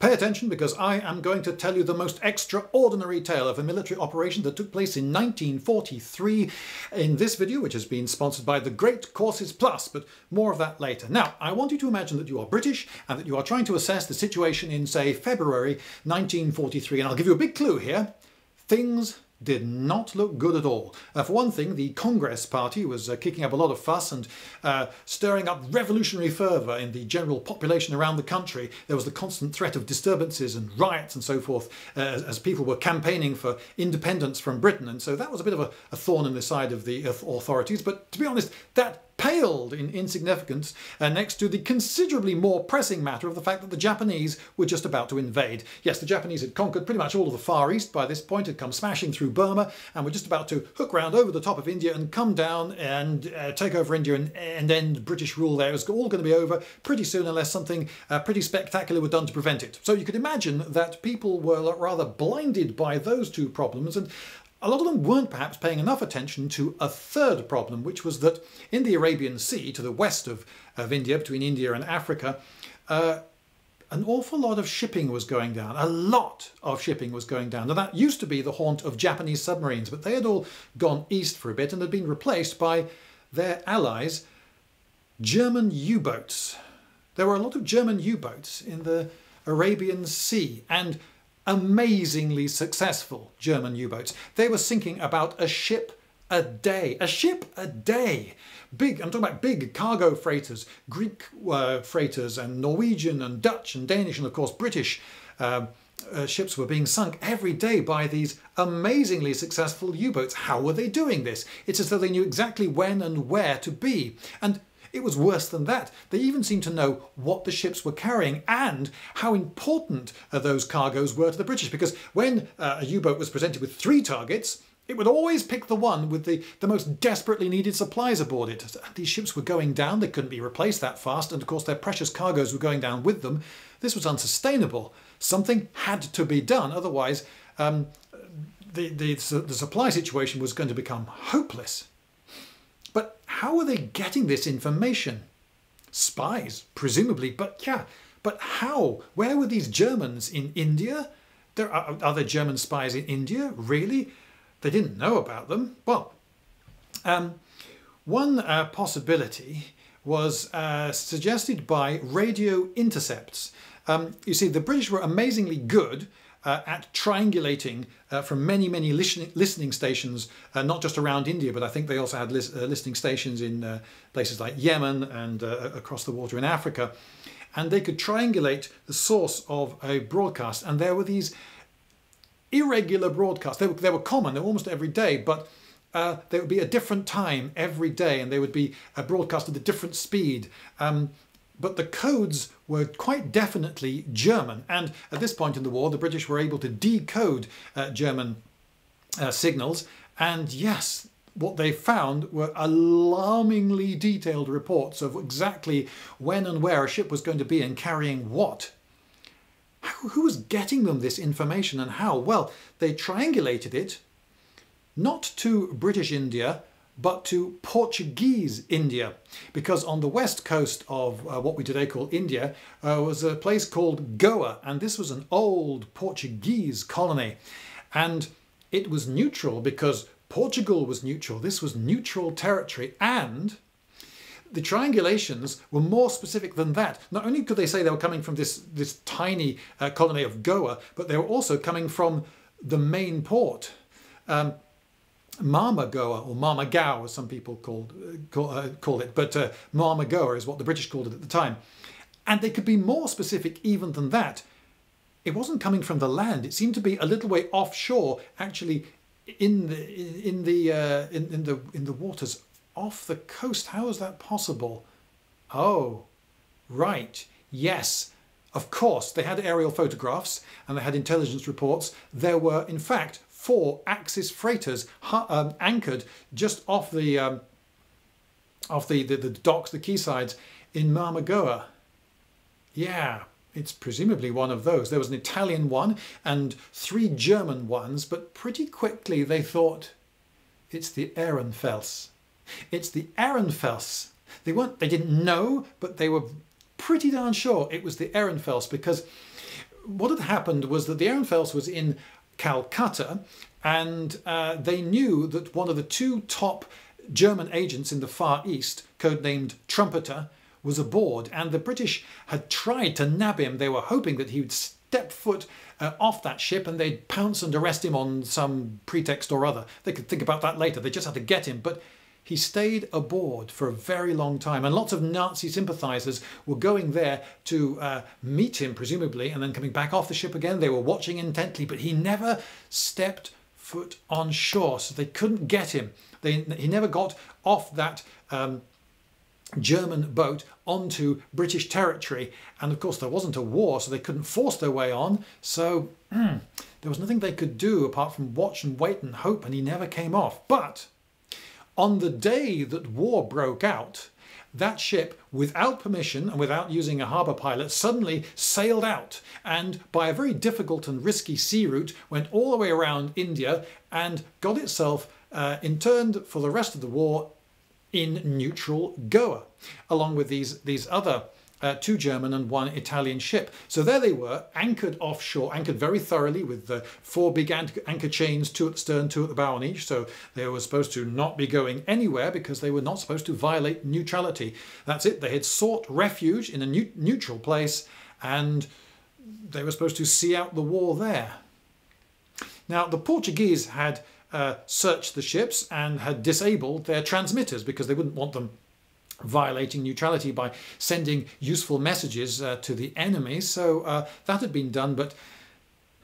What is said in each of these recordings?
Pay attention, because I am going to tell you the most extraordinary tale of a military operation that took place in 1943 in this video, which has been sponsored by The Great Courses Plus, but more of that later. Now, I want you to imagine that you are British and that you are trying to assess the situation in, say, February 1943, and I'll give you a big clue here. Things did not look good at all. For one thing, the Congress party was kicking up a lot of fuss and stirring up revolutionary fervour in the general population around the country. There was the constant threat of disturbances and riots and so forth as people were campaigning for independence from Britain, and so that was a bit of a thorn in the side of the authorities. But to be honest, that paled in insignificance next to the considerably more pressing matter of the fact that the Japanese were just about to invade. Yes, the Japanese had conquered pretty much all of the Far East by this point, had come smashing through Burma, and were just about to hook round over the top of India and come down and take over India and end British rule there. It was all going to be over pretty soon unless something pretty spectacular were done to prevent it. So you could imagine that people were rather blinded by those two problems, and a lot of them weren't perhaps paying enough attention to a third problem, which was that in the Arabian Sea, to the west of India, between India and Africa, an awful lot of shipping was going down. A lot of shipping was going down. Now that used to be the haunt of Japanese submarines, but they had all gone east for a bit and had been replaced by their allies, German U-boats. There were a lot of German U-boats in the Arabian Sea, and amazingly successful German U-boats. They were sinking about a ship a day. A ship a day! Big, I'm talking about big cargo freighters, Greek freighters and Norwegian and Dutch and Danish and of course British ships were being sunk every day by these amazingly successful U-boats. How were they doing this? It's as though they knew exactly when and where to be. And it was worse than that. They even seemed to know what the ships were carrying and how important those cargoes were to the British, because when a U-boat was presented with three targets, it would always pick the one with the most desperately needed supplies aboard it. These ships were going down, they couldn't be replaced that fast, and of course their precious cargoes were going down with them. This was unsustainable. Something had to be done, otherwise the supply situation was going to become hopeless. But how were they getting this information? Spies, presumably, but yeah, but how? Where were these Germans in India? Are there German spies in India? Really? They didn't know about them. Well, one possibility was suggested by radio intercepts. You see, the British were amazingly good at triangulating from many listening stations, not just around India, but I think they also had listening stations in places like Yemen and across the water in Africa, and they could triangulate the source of a broadcast. And there were these irregular broadcasts. They were common, they were almost every day, but there would be a different time every day, and they would be broadcast at a different speed. But the codes were quite definitely German, and at this point in the war the British were able to decode German signals, and yes, what they found were alarmingly detailed reports of exactly when and where a ship was going to be and carrying what. Who was getting them this information and how? Well, they triangulated it not to British India, but to Portuguese India, because on the west coast of what we today call India was a place called Goa, and this was an old Portuguese colony, and it was neutral because Portugal was neutral. This was neutral territory, and the triangulations were more specific than that. Not only could they say they were coming from this tiny colony of Goa, but they were also coming from the main port. Marmagoa, or Marmagoa as some people called it, but Marmagoa is what the British called it at the time. And they could be more specific even than that. It wasn't coming from the land, it seemed to be a little way offshore, actually in the waters off the coast. How is that possible? Oh, right, yes. Of course, they had aerial photographs and they had intelligence reports. There were, in fact, 4 Axis freighters anchored just off the docks, the quaysides in Marmagoa. Yeah, it's presumably one of those. There was an Italian one and 3 German ones, but pretty quickly they thought, it's the Ehrenfels. It's the Ehrenfels. They didn't know, but they were pretty darn sure it was the Ehrenfels, because what had happened was that the Ehrenfels was in Calcutta, and they knew that one of the two top German agents in the Far East, codenamed Trumpeter, was aboard, and the British had tried to nab him. They were hoping that he would step foot off that ship and they'd pounce and arrest him on some pretext or other. They could think about that later, they just had to get him. But he stayed aboard for a very long time, and lots of Nazi sympathisers were going there to meet him, presumably, and then coming back off the ship again. They were watching intently, but he never stepped foot on shore, so they couldn't get him. He never got off that German boat onto British territory, and of course there wasn't a war, so they couldn't force their way on, so there was nothing they could do apart from watch and wait and hope, and he never came off. But on the day that war broke out, that ship, without permission and without using a harbour pilot, suddenly sailed out, and by a very difficult and risky sea route went all the way around India and got itself interned for the rest of the war in neutral Goa, along with these other two German and one Italian ship. So there they were, anchored offshore, anchored very thoroughly with the four big anchor chains, two at the stern, two at the bow on each, so they were supposed to not be going anywhere because they were not supposed to violate neutrality. That's it, they had sought refuge in a neutral place, and they were supposed to see out the war there. Now the Portuguese had searched the ships and had disabled their transmitters because they wouldn't want them violating neutrality by sending useful messages to the enemy, so that had been done. But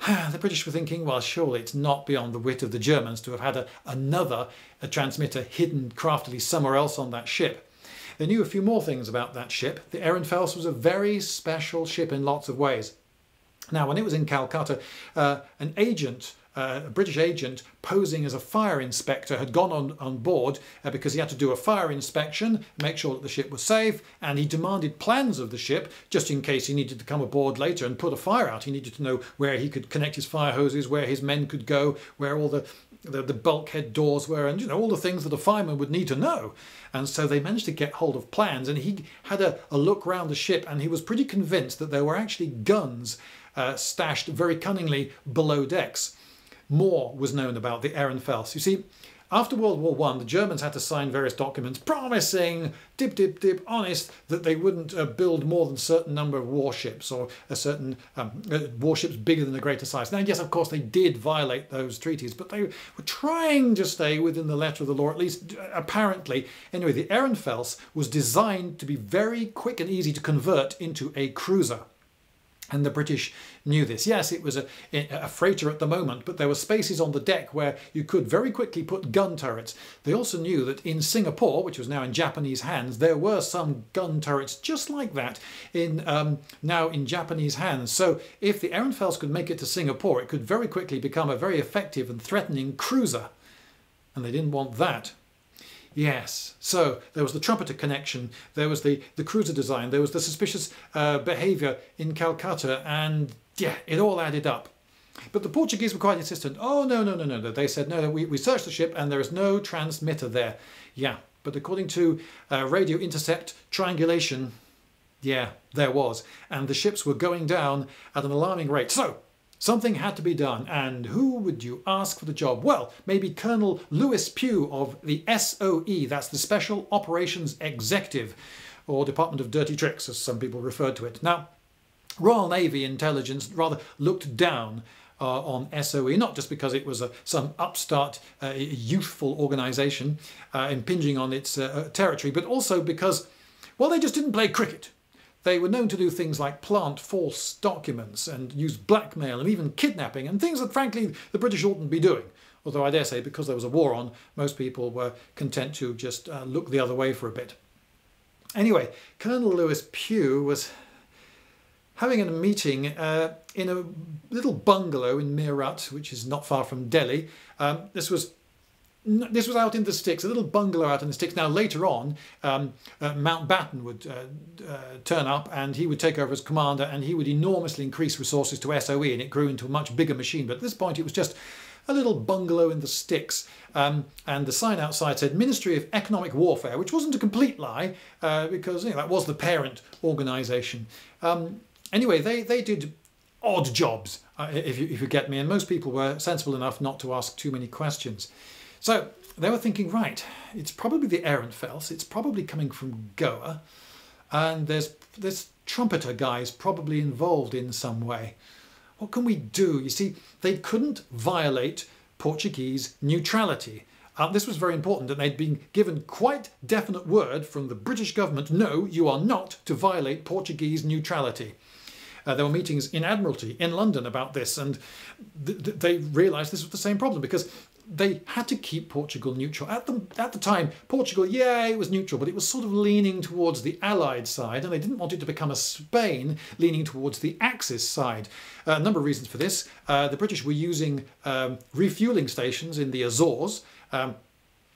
the British were thinking, well, surely it's not beyond the wit of the Germans to have had another transmitter hidden craftily somewhere else on that ship. They knew a few more things about that ship. The Ehrenfels was a very special ship in lots of ways. Now, when it was in Calcutta, an agent, a British agent posing as a fire inspector, had gone on board because he had to do a fire inspection, make sure that the ship was safe, and he demanded plans of the ship just in case he needed to come aboard later and put a fire out. He needed to know where he could connect his fire hoses, where his men could go, where all the bulkhead doors were, and, you know, all the things that a fireman would need to know. And so they managed to get hold of plans, and he had a look round the ship, and he was pretty convinced that there were actually guns stashed very cunningly below decks. More was known about the Ehrenfels. You see, after World War I, the Germans had to sign various documents promising, honest, that they wouldn't build more than a certain number of warships, or a certain warships bigger than a greater size. Now, yes, of course, they did violate those treaties, but they were trying to stay within the letter of the law, at least apparently. Anyway, the Ehrenfels was designed to be very quick and easy to convert into a cruiser. And the British knew this. Yes, it was a freighter at the moment, but there were spaces on the deck where you could very quickly put gun turrets. They also knew that in Singapore, which was now in Japanese hands, there were some gun turrets just like that in now in Japanese hands. So if the Ehrenfels could make it to Singapore, it could very quickly become a very effective and threatening cruiser. And they didn't want that. Yes, so there was the Trumpeter connection, there was the cruiser design, there was the suspicious behaviour in Calcutta, and yeah, it all added up. But the Portuguese were quite insistent. Oh, no. They said, no, we searched the ship and there is no transmitter there. Yeah, but according to radio intercept triangulation, yeah, there was. And the ships were going down at an alarming rate. So something had to be done, and who would you ask for the job? Well, maybe Colonel Lewis Pugh of the SOE, that's the Special Operations Executive, or Department of Dirty Tricks, as some people referred to it. Now, Royal Navy intelligence rather looked down on SOE, not just because it was some upstart, youthful organisation impinging on its territory, but also because, well, they just didn't play cricket. They were known to do things like plant false documents and use blackmail and even kidnapping, and things that, frankly, the British oughtn't be doing. Although I dare say, because there was a war on, most people were content to just look the other way for a bit. Anyway, Colonel Lewis Pugh was having a meeting in a little bungalow in Meerut, which is not far from Delhi. This was out in the sticks, a little bungalow out in the sticks. Now later on, Mountbatten would turn up, and he would take over as commander, and he would enormously increase resources to SOE, and it grew into a much bigger machine. But at this point it was just a little bungalow in the sticks, and the sign outside said Ministry of Economic Warfare, which wasn't a complete lie, because, you know, that was the parent organisation. Anyway, they did odd jobs, if you get me. And most people were sensible enough not to ask too many questions. So they were thinking, right, it's probably the Ehrenfels, it's probably coming from Goa, and there's this Trumpeter guy is probably involved in some way. What can we do? You see, they couldn't violate Portuguese neutrality. This was very important, and they'd been given quite definite word from the British government, no, you are not to violate Portuguese neutrality. There were meetings in Admiralty in London about this, and they realised this was the same problem, because they had to keep Portugal neutral. At the time, Portugal, yeah, it was neutral, but it was sort of leaning towards the Allied side, and they didn't want it to become a Spain leaning towards the Axis side. A number of reasons for this. The British were using refuelling stations in the Azores,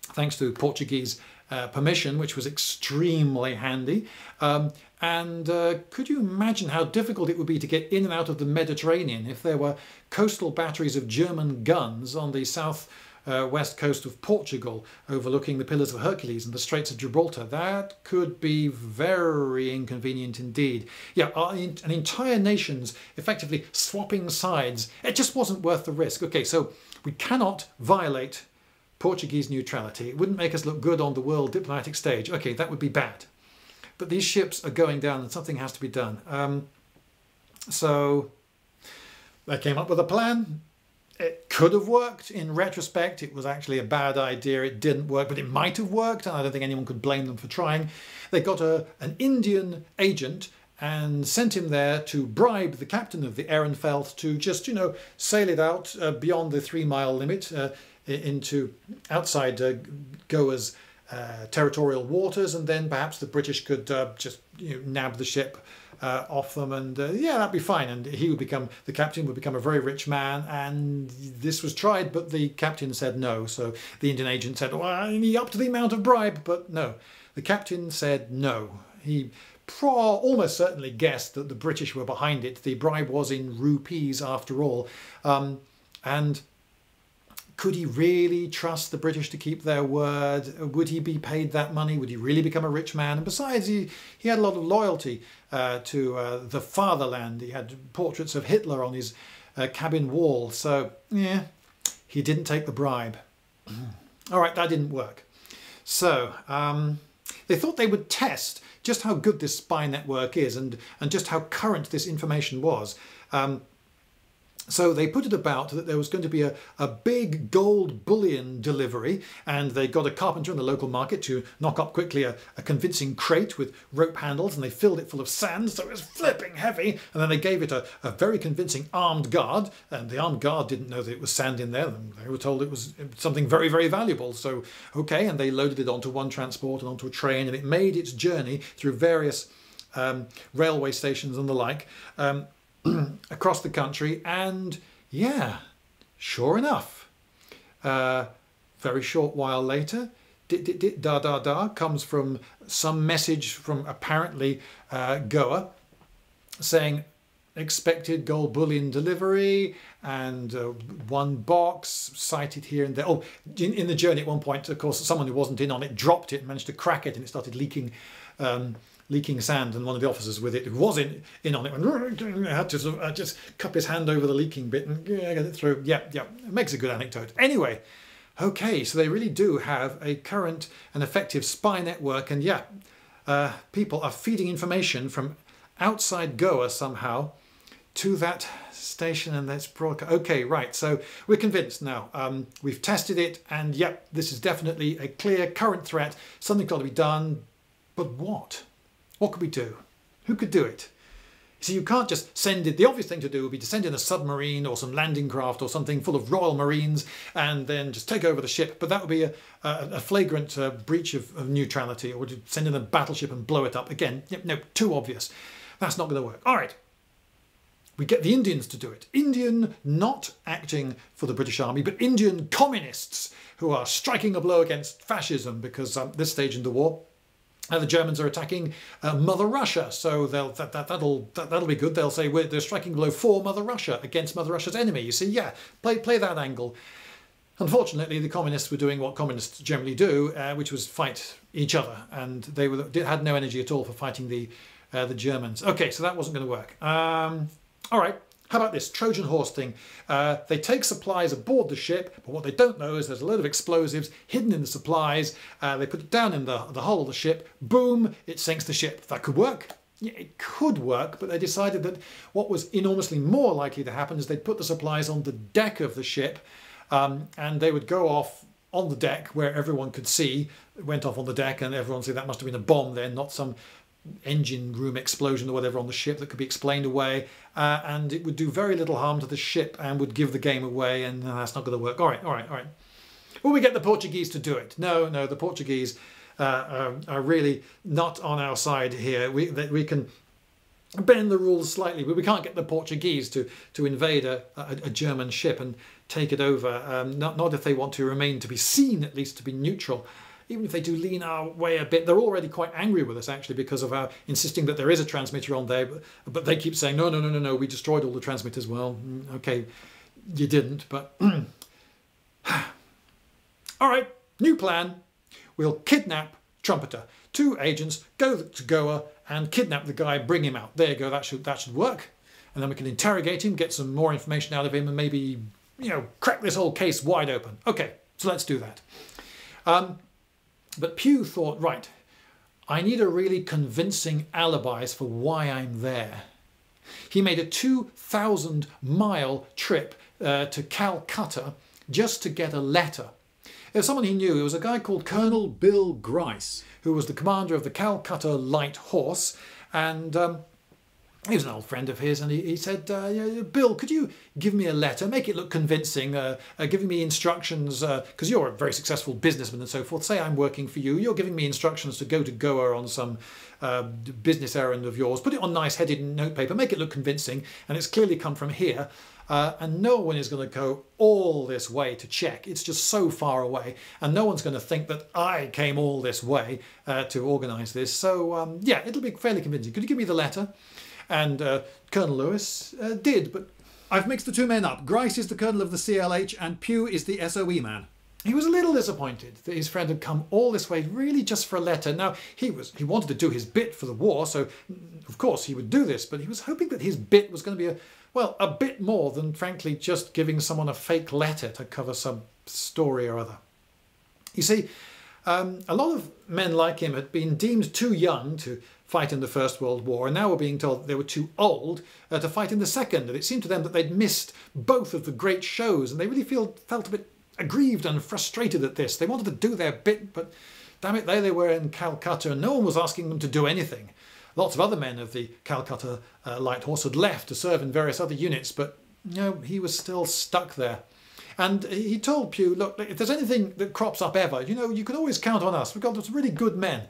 thanks to Portuguese permission, which was extremely handy. Could you imagine how difficult it would be to get in and out of the Mediterranean if there were coastal batteries of German guns on the south west coast of Portugal, overlooking the Pillars of Hercules and the Straits of Gibraltar? That could be very inconvenient indeed. Yeah, an entire nation's effectively swapping sides. It just wasn't worth the risk. Okay, so we cannot violate Portuguese neutrality. It wouldn't make us look good on the world diplomatic stage. Okay, that would be bad. But these ships are going down and something has to be done. So they came up with a plan. It could have worked. In retrospect, it was actually a bad idea. It didn't work, but it might have worked. And I don't think anyone could blame them for trying. They got an Indian agent and sent him there to bribe the captain of the Ehrenfels to just, you know, sail it out beyond the 3-mile limit into outside Goa's territorial waters, and then perhaps the British could just, you know, nab the ship off them, and yeah, that'd be fine, and he would become, the captain would become a very rich man. And this was tried, but the captain said no. So the Indian agent said, well, up to the amount of bribe, but no, the captain said no. He almost certainly guessed that the British were behind it. The bribe was in rupees after all. And could he really trust the British to keep their word? Would he be paid that money? Would he really become a rich man? And besides, he had a lot of loyalty to the fatherland. He had portraits of Hitler on his cabin wall. So, yeah, he didn't take the bribe. All right, that didn't work. So they thought they would test just how good this spy network is and just how current this information was. So they put it about that there was going to be a big gold bullion delivery, and they got a carpenter in the local market to knock up quickly a convincing crate with rope handles, and they filled it full of sand, so it was flipping heavy, and then they gave it a very convincing armed guard, and the armed guard didn't know that it was sand in there, and they were told it was something very, very valuable. So, okay, and they loaded it onto one transport and onto a train, and it made its journey through various railway stations and the like, across the country. And yeah, sure enough, very short while later, dit da da da comes from some message from apparently Goa saying expected gold bullion delivery, and one box sighted here and there. Oh, in the journey at one point, of course, someone who wasn't in on it dropped it and managed to crack it, and it started leaking sand, and one of the officers with it who was in on it went, had to sort of just cup his hand over the leaking bit and get it through. Yeah, yeah, it makes a good anecdote. Anyway, okay, so they really do have a current and effective spy network, and yeah, people are feeding information from outside Goa somehow to that station, and that's broadcast. Okay, right, so we're convinced now. We've tested it, and yep, this is definitely a clear current threat. Something's got to be done, but what? What could we do? Who could do it? See, you can't just send it. The obvious thing to do would be to send in a submarine or some landing craft or something full of Royal Marines and then just take over the ship. But that would be a flagrant breach of neutrality. Or to send in a battleship and blow it up. Again, no, too obvious. That's not going to work. All right. We get the Indians to do it. Indian, not acting for the British Army, but Indian communists who are striking a blow against fascism, because at this stage in the war, the Germans are attacking Mother Russia, so that'll be good. They'll say they're striking a blow for Mother Russia against Mother Russia's enemy. You see, yeah, play that angle. Unfortunately, the communists were doing what communists generally do, which was fight each other, and they had no energy at all for fighting the Germans. Okay, so that wasn't going to work. All right, How about this Trojan horse thing? They take supplies aboard the ship, but what they don't know is there's a load of explosives hidden in the supplies. They put it down in the hull of the ship. Boom, it sinks the ship. That could work. Yeah, it could work, but they decided that what was enormously more likely to happen is they'd put the supplies on the deck of the ship, and they would go off on the deck where everyone could see. It went off on the deck and everyone said that must have been a bomb then, not some engine room explosion or whatever on the ship that could be explained away, and it would do very little harm to the ship and would give the game away, and that's not going to work. All right. Will we get the Portuguese to do it? No, the Portuguese are really not on our side here. We can bend the rules slightly, but we can't get the Portuguese to invade a German ship and take it over, not if they want to remain to be seen, at least to be neutral. Even if they do lean our way a bit, they're already quite angry with us, actually, because of our insisting that there is a transmitter on there. But they keep saying, no, we destroyed all the transmitters. Well, okay, you didn't, but... All right, new plan. We'll kidnap Trumpeter. Two agents go to Goa and kidnap the guy, bring him out. There you go, that should work. And then we can interrogate him, get some more information out of him, and maybe, crack this whole case wide open. Okay, so let's do that. But Pugh thought, right, I need a really convincing alibi for why I'm there. He made a 2,000-mile trip to Calcutta just to get a letter. It was someone he knew. It was a guy called Colonel Bill Grice, who was the commander of the Calcutta Light Horse, and he was an old friend of his, and he said, Bill, could you give me a letter, make it look convincing, giving me instructions, because you're a very successful businessman and so forth. Say I'm working for you. You're giving me instructions to go to Goa on some business errand of yours. Put it on nice-headed notepaper, make it look convincing, and it's clearly come from here. And no one is going to go all this way to check. It's just so far away. And no one's going to think that I came all this way to organise this. So, yeah, it'll be fairly convincing. Could you give me the letter? And Colonel Lewis did, but... I've mixed the two men up. Grice is the colonel of the CLH and Pugh is the SOE man. He was a little disappointed that his friend had come all this way really just for a letter. Now, he wanted to do his bit for the war, so of course he would do this, but he was hoping that his bit was going to be, a bit more than, frankly, just giving someone a fake letter to cover some story or other. You see, a lot of men like him had been deemed too young to fight in the First World War, and now we're being told that they were too old to fight in the Second, and it seemed to them that they'd missed both of the great shows, and they really felt a bit aggrieved and frustrated at this. They wanted to do their bit, but damn it, there they were in Calcutta, and no one was asking them to do anything. Lots of other men of the Calcutta Light Horse had left to serve in various other units, but he was still stuck there. And he told Pugh, look, if there's anything that crops up ever, you can always count on us. We've got some really good men.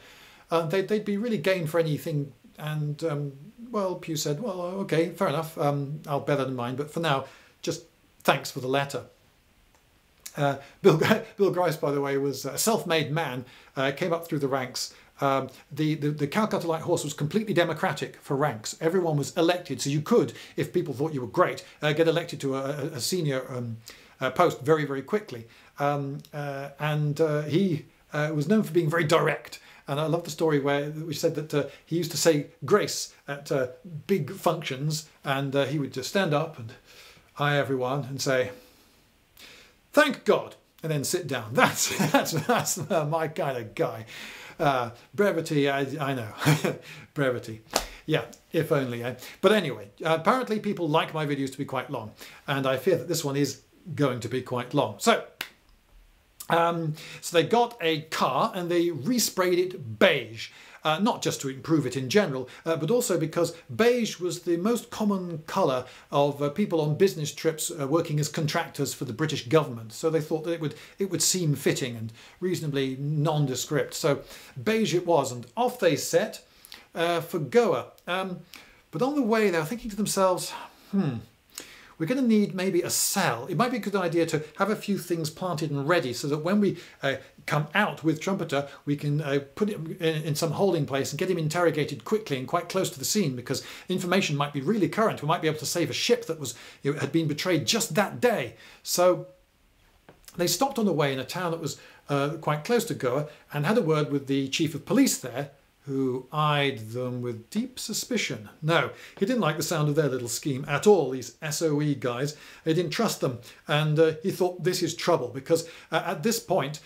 They'd be really game for anything. And, well, Pugh said, well, OK, fair enough. I'll bear that in mind. But for now, just thanks for the letter. Bill Grice, by the way, was a self-made man, came up through the ranks. The Calcutta Light Horse was completely democratic for ranks. Everyone was elected. So you could, if people thought you were great, get elected to a senior post very, very quickly. And he was known for being very direct. And I love the story where we said that he used to say grace at big functions, and he would just stand up and hi everyone and say, thank God, and then sit down. That's my kind of guy. Brevity, I know. Brevity. Yeah, if only. But anyway, apparently people like my videos to be quite long, and I fear that this one is going to be quite long. So. So they got a car and they resprayed it beige, not just to improve it in general, but also because beige was the most common colour of people on business trips working as contractors for the British government. So they thought that it would seem fitting and reasonably nondescript. So beige it was, and off they set for Goa. But on the way they were thinking to themselves, we're going to need maybe a cell. It might be a good idea to have a few things planted and ready so that when we come out with Trumpeter, we can put him in some holding place and get him interrogated quickly and quite close to the scene, because information might be really current. We might be able to save a ship that was had been betrayed just that day. So they stopped on the way in a town that was quite close to Goa and had a word with the chief of police there, who eyed them with deep suspicion. No, he didn't like the sound of their little scheme at all, these SOE guys. He didn't trust them, and he thought this is trouble, because at this point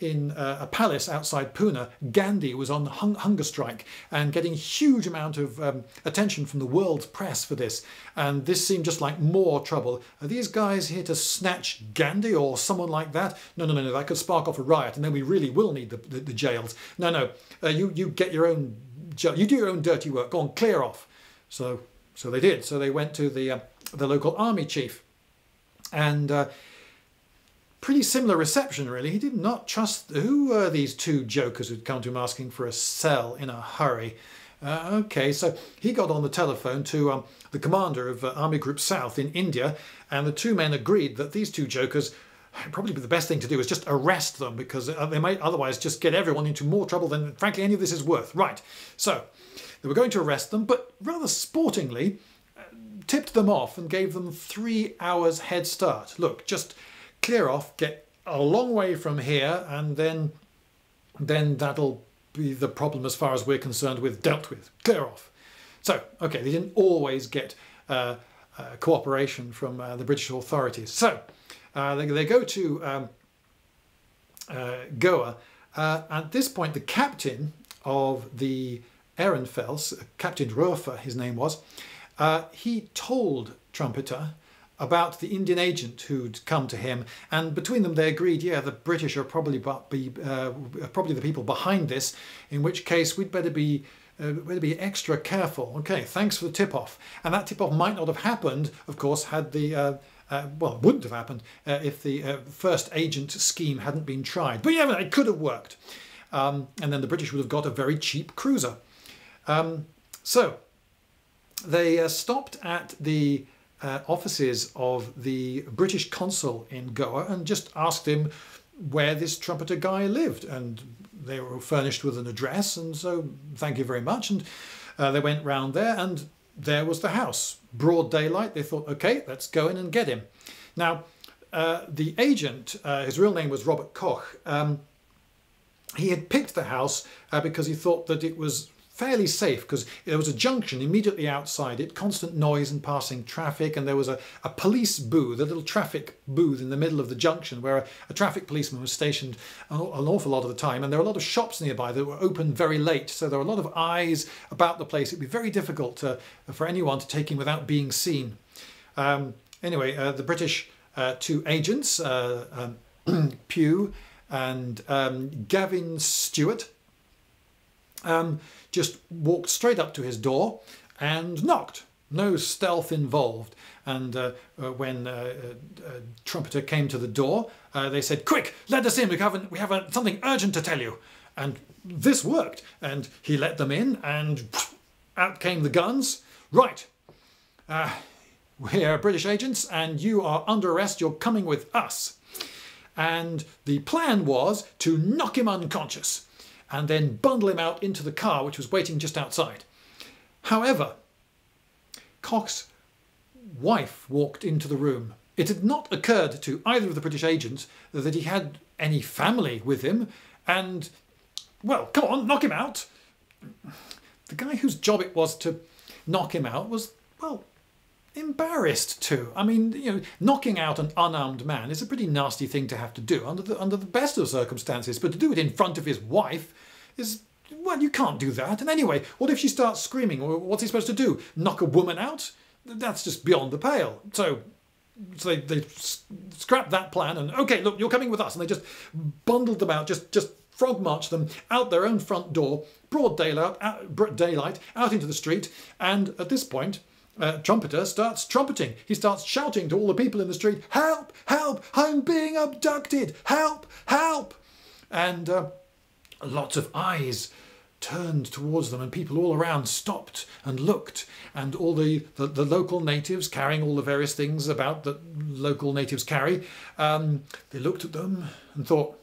in a palace outside Pune, Gandhi was on hunger strike and getting a huge amount of attention from the world's press for this, and this seemed just like more trouble. Are these guys here to snatch Gandhi or someone like that? No, that could spark off a riot, and then we really will need the jails. You get your own, you do your own dirty work, go on, clear off. So they did. So they went to the local army chief, and pretty similar reception really. He did not trust. Who were these two jokers who'd come to him asking for a cell in a hurry? Okay, so he got on the telephone to the commander of Army Group South in India, and the two men agreed that these two jokers, probably the best thing to do is just arrest them, because they might otherwise just get everyone into more trouble than frankly any of this is worth. Right, so they were going to arrest them, but rather sportingly tipped them off and gave them 3 hours head start. Look, just clear off, get a long way from here, and then that'll be the problem as far as we're concerned with, dealt with, clear off. So, okay, they didn't always get cooperation from the British authorities. So they go to Goa. At this point, the captain of the Ehrenfels, Captain Roefer his name was, he told Trumpeter about the Indian agent who'd come to him, and between them they agreed, yeah, the British are probably the people behind this, in which case we'd better be extra careful. Okay, thanks for the tip-off. And that tip-off might not have happened, of course, had the well, it wouldn't have happened if the first agent scheme hadn't been tried. But yeah, it could have worked. And then the British would have got a very cheap cruiser. So they stopped at the offices of the British consul in Goa and just asked him where this Trumpeter guy lived. And they were furnished with an address, and so thank you very much. And they went round there, and there was the house. Broad daylight. They thought, okay, let's go in and get him. Now, the agent, his real name was Robert Koch, he had picked the house because he thought that it was fairly safe, because there was a junction immediately outside it, constant noise and passing traffic, and there was a police booth, a little traffic booth in the middle of the junction where a traffic policeman was stationed an awful lot of the time, and there were a lot of shops nearby that were open very late, so there were a lot of eyes about the place. It'd be very difficult for anyone to take him without being seen. Anyway, the British two agents, Pugh and Gavin Stewart, just walked straight up to his door and knocked. No stealth involved. And when Trumpeter came to the door, they said, "Quick, let us in. We have something urgent to tell you." And this worked. And he let them in, and out came the guns. "Right, we're British agents, and you are under arrest. You're coming with us." And the plan was to knock him unconscious and then bundle him out into the car, which was waiting just outside. However, Koch's wife walked into the room. It had not occurred to either of the British agents that he had any family with him, and, well, come on, knock him out. The guy whose job it was to knock him out was, well, embarrassed too. I mean, you know, knocking out an unarmed man is a pretty nasty thing to have to do under the best of circumstances, but to do it in front of his wife is, well, you can't do that. And anyway, what if she starts screaming? What's he supposed to do? Knock a woman out? That's just beyond the pale. So they scrapped that plan and, okay, look, you're coming with us. And they just bundled them out, just frog marched them out their own front door, broad daylight, out into the street. And at this point, Trumpeter starts trumpeting. He starts shouting to all the people in the street, "Help! Help! I'm being abducted! Help! Help!" And lots of eyes turned towards them, and people all around stopped and looked, and all the local natives carrying all the various things about that local natives carry, they looked at them and thought,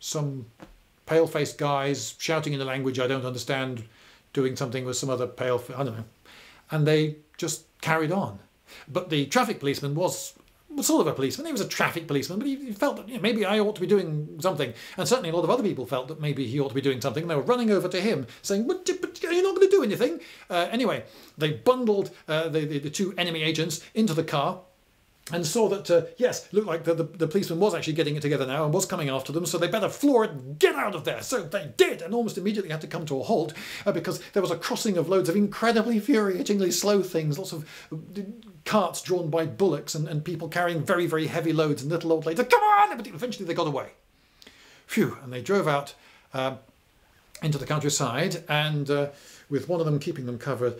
some pale-faced guys shouting in a language I don't understand, doing something with some other pale, I don't know. And they just carried on. But the traffic policeman was was sort of a policeman. He was a traffic policeman, but he felt that, you know, maybe I ought to be doing something. And certainly a lot of other people felt that maybe he ought to be doing something. And they were running over to him saying, but you're not going to do anything. Anyway, they bundled the two enemy agents into the car and saw that, yes, looked like the policeman was actually getting it together now and was coming after them, so they better floor it and get out of there. So they did, and almost immediately had to come to a halt because there was a crossing of loads of incredibly infuriatingly slow things, lots of carts drawn by bullocks and people carrying very, very heavy loads and little old ladies. Come on! But eventually they got away. Phew, and they drove out into the countryside and... with one of them keeping them covered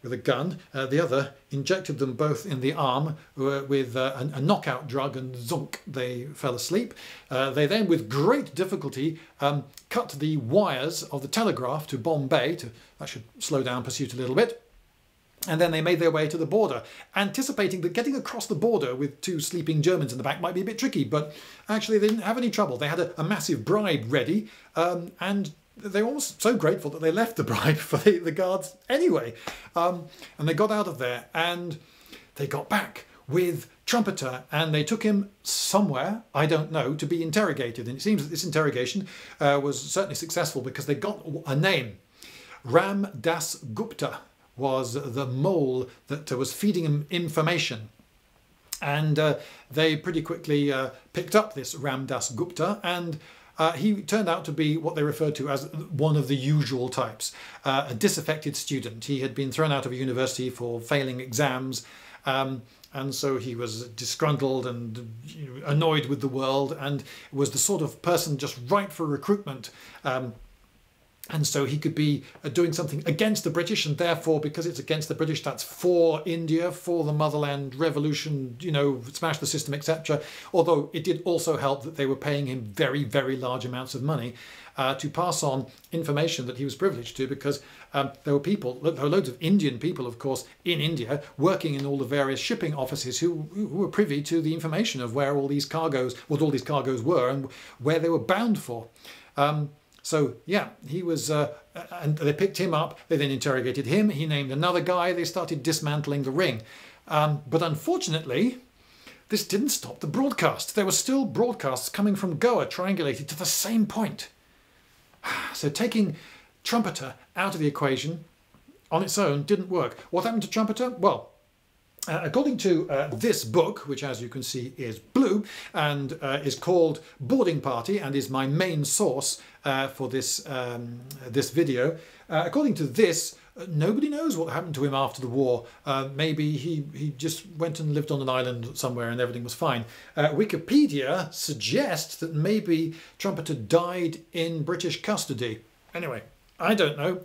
with a gun, the other injected them both in the arm with a knockout drug, and zonk, they fell asleep. They then, with great difficulty, cut the wires of the telegraph to Bombay. That should slow down pursuit a little bit. And then they made their way to the border, anticipating that getting across the border with two sleeping Germans in the back might be a bit tricky, but actually they didn't have any trouble. They had a massive bribe ready, and they were almost so grateful that they left the bribe for the guards anyway. And they got out of there, and they got back with Trumpeter, and they took him somewhere, I don't know, to be interrogated. And it seems that this interrogation was certainly successful, because they got a name. Ram Das Gupta was the mole that was feeding him information. And they pretty quickly picked up this Ram Das Gupta, and he turned out to be what they referred to as one of the usual types, a disaffected student. He had been thrown out of a university for failing exams, and so he was disgruntled and, you know, annoyed with the world, and was the sort of person just ripe for recruitment. And so he could be doing something against the British, and therefore, because it's against the British, that's for India, for the motherland, revolution, you know, smash the system, etc. Although it did also help that they were paying him very, very large amounts of money to pass on information that he was privileged to, because there were people, there were loads of Indian people, of course, in India, working in all the various shipping offices who were privy to the information of where all these cargoes, what all these cargoes were and where they were bound for. So, yeah, he was, and they picked him up, they then interrogated him, he named another guy, they started dismantling the ring. But unfortunately, this didn't stop the broadcast. There were still broadcasts coming from Goa, triangulated to the same point. So taking Trumpeter out of the equation on its own didn't work. What happened to Trumpeter? Well, according to this book, which as you can see is blue and is called Boarding Party and is my main source for this, this video, according to this, nobody knows what happened to him after the war. Maybe he just went and lived on an island somewhere and everything was fine. Wikipedia suggests that maybe Trumpeter died in British custody. Anyway, I don't know,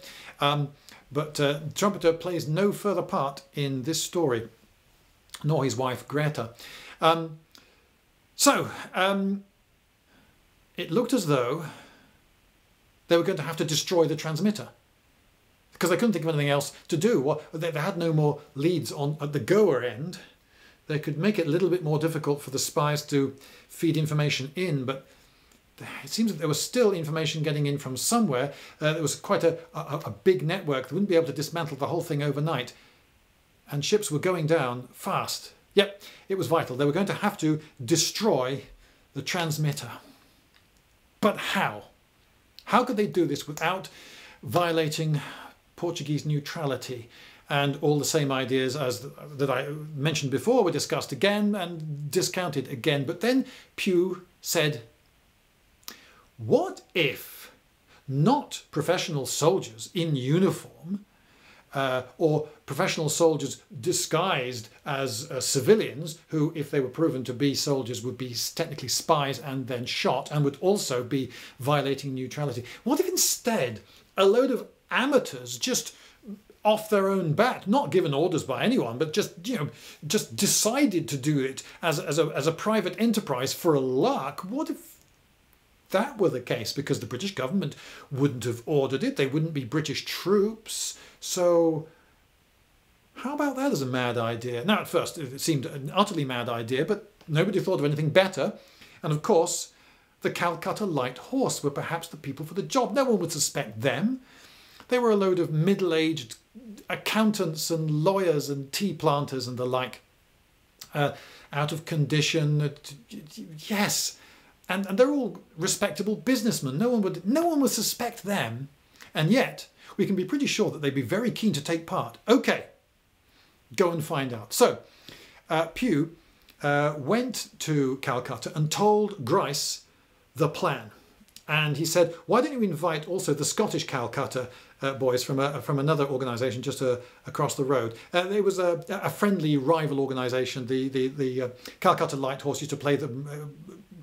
but Trumpeter plays no further part in this story, nor his wife Greta. It looked as though they were going to have to destroy the transmitter, because they couldn't think of anything else to do. Well, they had no more leads on at the Goa end. They could make it a little bit more difficult for the spies to feed information in, but it seems that there was still information getting in from somewhere. There was quite a big network. They wouldn't be able to dismantle the whole thing overnight. And ships were going down fast. Yep, it was vital. They were going to have to destroy the transmitter. But how? How could they do this without violating Portuguese neutrality? And all the same ideas as that I mentioned before were discussed again and discounted again. But then Pugh said, what if not professional soldiers in uniform, or professional soldiers disguised as civilians, who, if they were proven to be soldiers, would be technically spies and then shot and would also be violating neutrality. What if instead a load of amateurs, just off their own bat, not given orders by anyone, but just, you know, just decided to do it as a private enterprise for a lark? What if that were the case? Because the British government wouldn't have ordered it, they wouldn't be British troops. So how about that as a mad idea? Now, at first it seemed an utterly mad idea, but nobody thought of anything better. And of course, the Calcutta Light Horse were perhaps the people for the job. No one would suspect them. They were a load of middle-aged accountants and lawyers and tea planters and the like. out of condition. Yes, and they're all respectable businessmen. No one would suspect them, and yet we can be pretty sure that they'd be very keen to take part. Okay, go and find out. So Pugh went to Calcutta and told Grice the plan. And he said, why don't you invite also the Scottish Calcutta boys from another organisation just across the road. It was a friendly rival organisation. The Calcutta Light Horse used to play,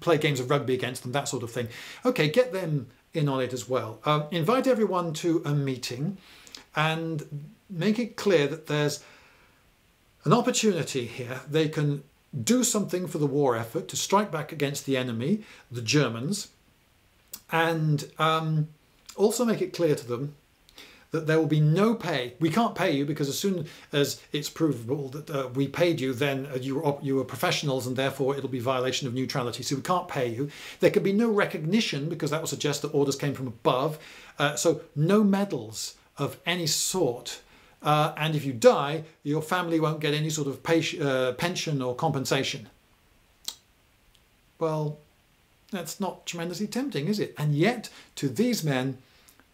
play games of rugby against them, that sort of thing. Okay, get them in on it as well. Invite everyone to a meeting and make it clear that there's an opportunity here. They can do something for the war effort to strike back against the enemy, the Germans, and also make it clear to them that there will be no pay. We can't pay you because as soon as it's provable that we paid you, then you were professionals and therefore it'll be violation of neutrality. So we can't pay you. There could be no recognition because that would suggest that orders came from above. So no medals of any sort. And if you die, your family won't get any sort of pension or compensation. Well, that's not tremendously tempting, is it? And yet, to these men,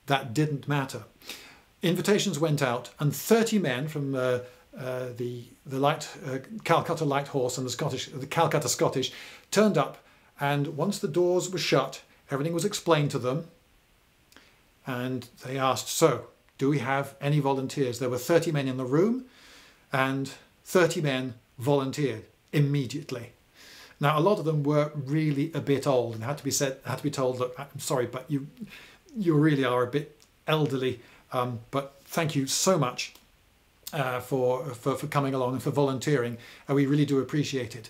that didn't matter. Invitations went out, and 30 men from the Calcutta Light Horse and the Calcutta Scottish turned up, and once the doors were shut, everything was explained to them, and they asked, so, do we have any volunteers? There were 30 men in the room, and 30 men volunteered immediately. Now, a lot of them were really a bit old and had to be told, look, I'm sorry, but you really are a bit elderly, but thank you so much for coming along and for volunteering. We really do appreciate it.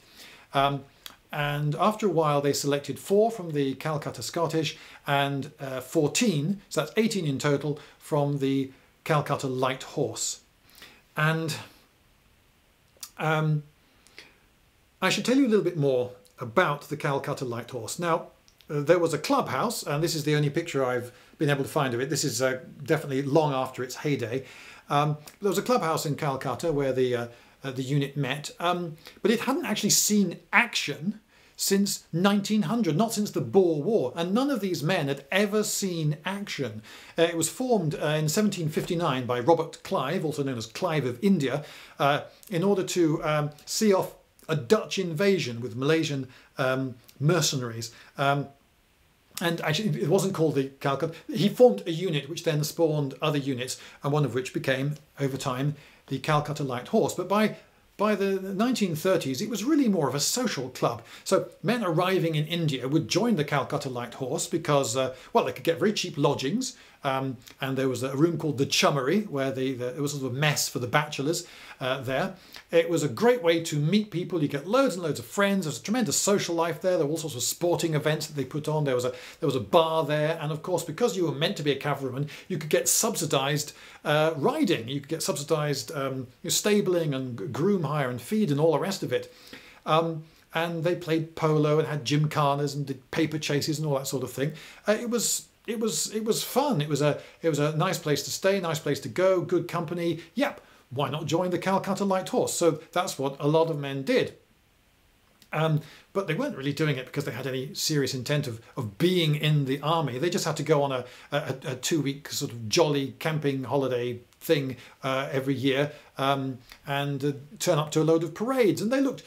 And after a while, they selected 4 from the Calcutta Scottish and 14, so that's 18 in total, from the Calcutta Light Horse. And I should tell you a little bit more about the Calcutta Light Horse. Now, there was a clubhouse, and this is the only picture I've been able to find of it. This is definitely long after its heyday. There was a clubhouse in Calcutta where the unit met, but it hadn't actually seen action since 1900, not since the Boer War, and none of these men had ever seen action. It was formed in 1759 by Robert Clive, also known as Clive of India, in order to see off a Dutch invasion with Malaysian mercenaries. And actually, it wasn't called the Calcutta. He formed a unit which then spawned other units, and one of which became, over time, the Calcutta Light Horse. But by the 1930s, it was really more of a social club. So men arriving in India would join the Calcutta Light Horse because, well, they could get very cheap lodgings. And there was a room called the Chummery, where it was sort of a mess for the bachelors there. It was a great way to meet people. You get loads and loads of friends. There was a tremendous social life there. There were all sorts of sporting events that they put on. There was a bar there. And of course, because you were meant to be a cavalryman, you could get subsidised riding. You could get subsidised stabling and groom hire and feed and all the rest of it. And they played polo and had gymkhanas and did paper chases and all that sort of thing. It was fun. It was a nice place to stay, nice place to go, good company. Yep, why not join the Calcutta Light Horse? So that's what a lot of men did. But they weren't really doing it because they had any serious intent of being in the army. They just had to go on a 2-week sort of jolly camping holiday thing every year and turn up to a load of parades. And they looked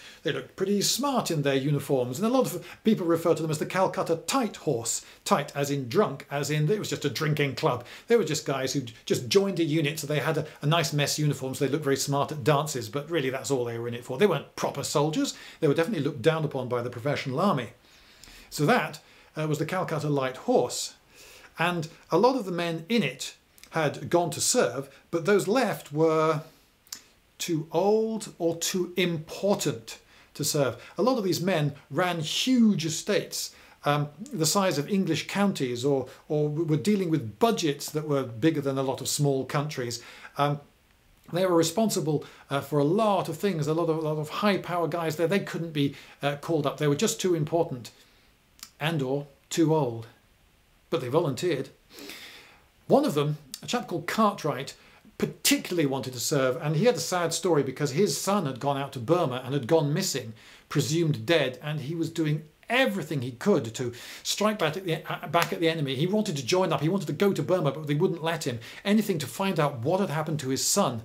pretty smart in their uniforms. And a lot of people refer to them as the Calcutta Tight Horse. Tight as in drunk, as in it was just a drinking club. They were just guys who just joined a unit, so they had a nice mess uniform, so they looked very smart at dances. But really, that's all they were in it for. They weren't proper soldiers. They were definitely looked down upon by the professional army. So that was the Calcutta Light Horse, and a lot of the men in it had gone to serve, but those left were too old or too important to serve. A lot of these men ran huge estates the size of English counties, or were dealing with budgets that were bigger than a lot of small countries. They were responsible for a lot of things, a lot of high power guys there. They couldn't be called up. They were just too important and or too old. But they volunteered. One of them, a chap called Cartwright, particularly wanted to serve, and he had a sad story because his son had gone out to Burma and had gone missing, presumed dead, and he was doing everything he could to strike back at the enemy. He wanted to join up, he wanted to go to Burma, but they wouldn't let him. Anything to find out what had happened to his son.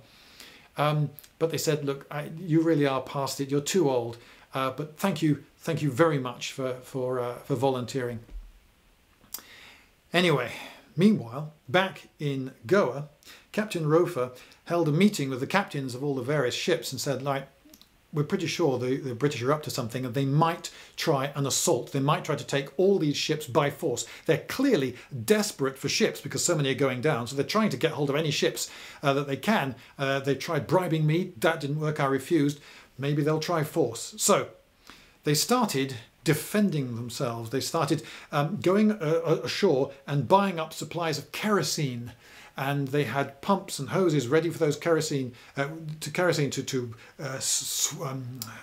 But they said, look, you really are past it, you're too old, but thank you very much for volunteering. Anyway, meanwhile, back in Goa, Captain Roefer held a meeting with the captains of all the various ships and said, like, we're pretty sure the British are up to something and they might try an assault. They might try to take all these ships by force. They're clearly desperate for ships because so many are going down. So they're trying to get hold of any ships that they can. They tried bribing me. That didn't work. I refused. Maybe they'll try force. So they started defending themselves. They started going ashore and buying up supplies of kerosene. And they had pumps and hoses ready for those kerosene to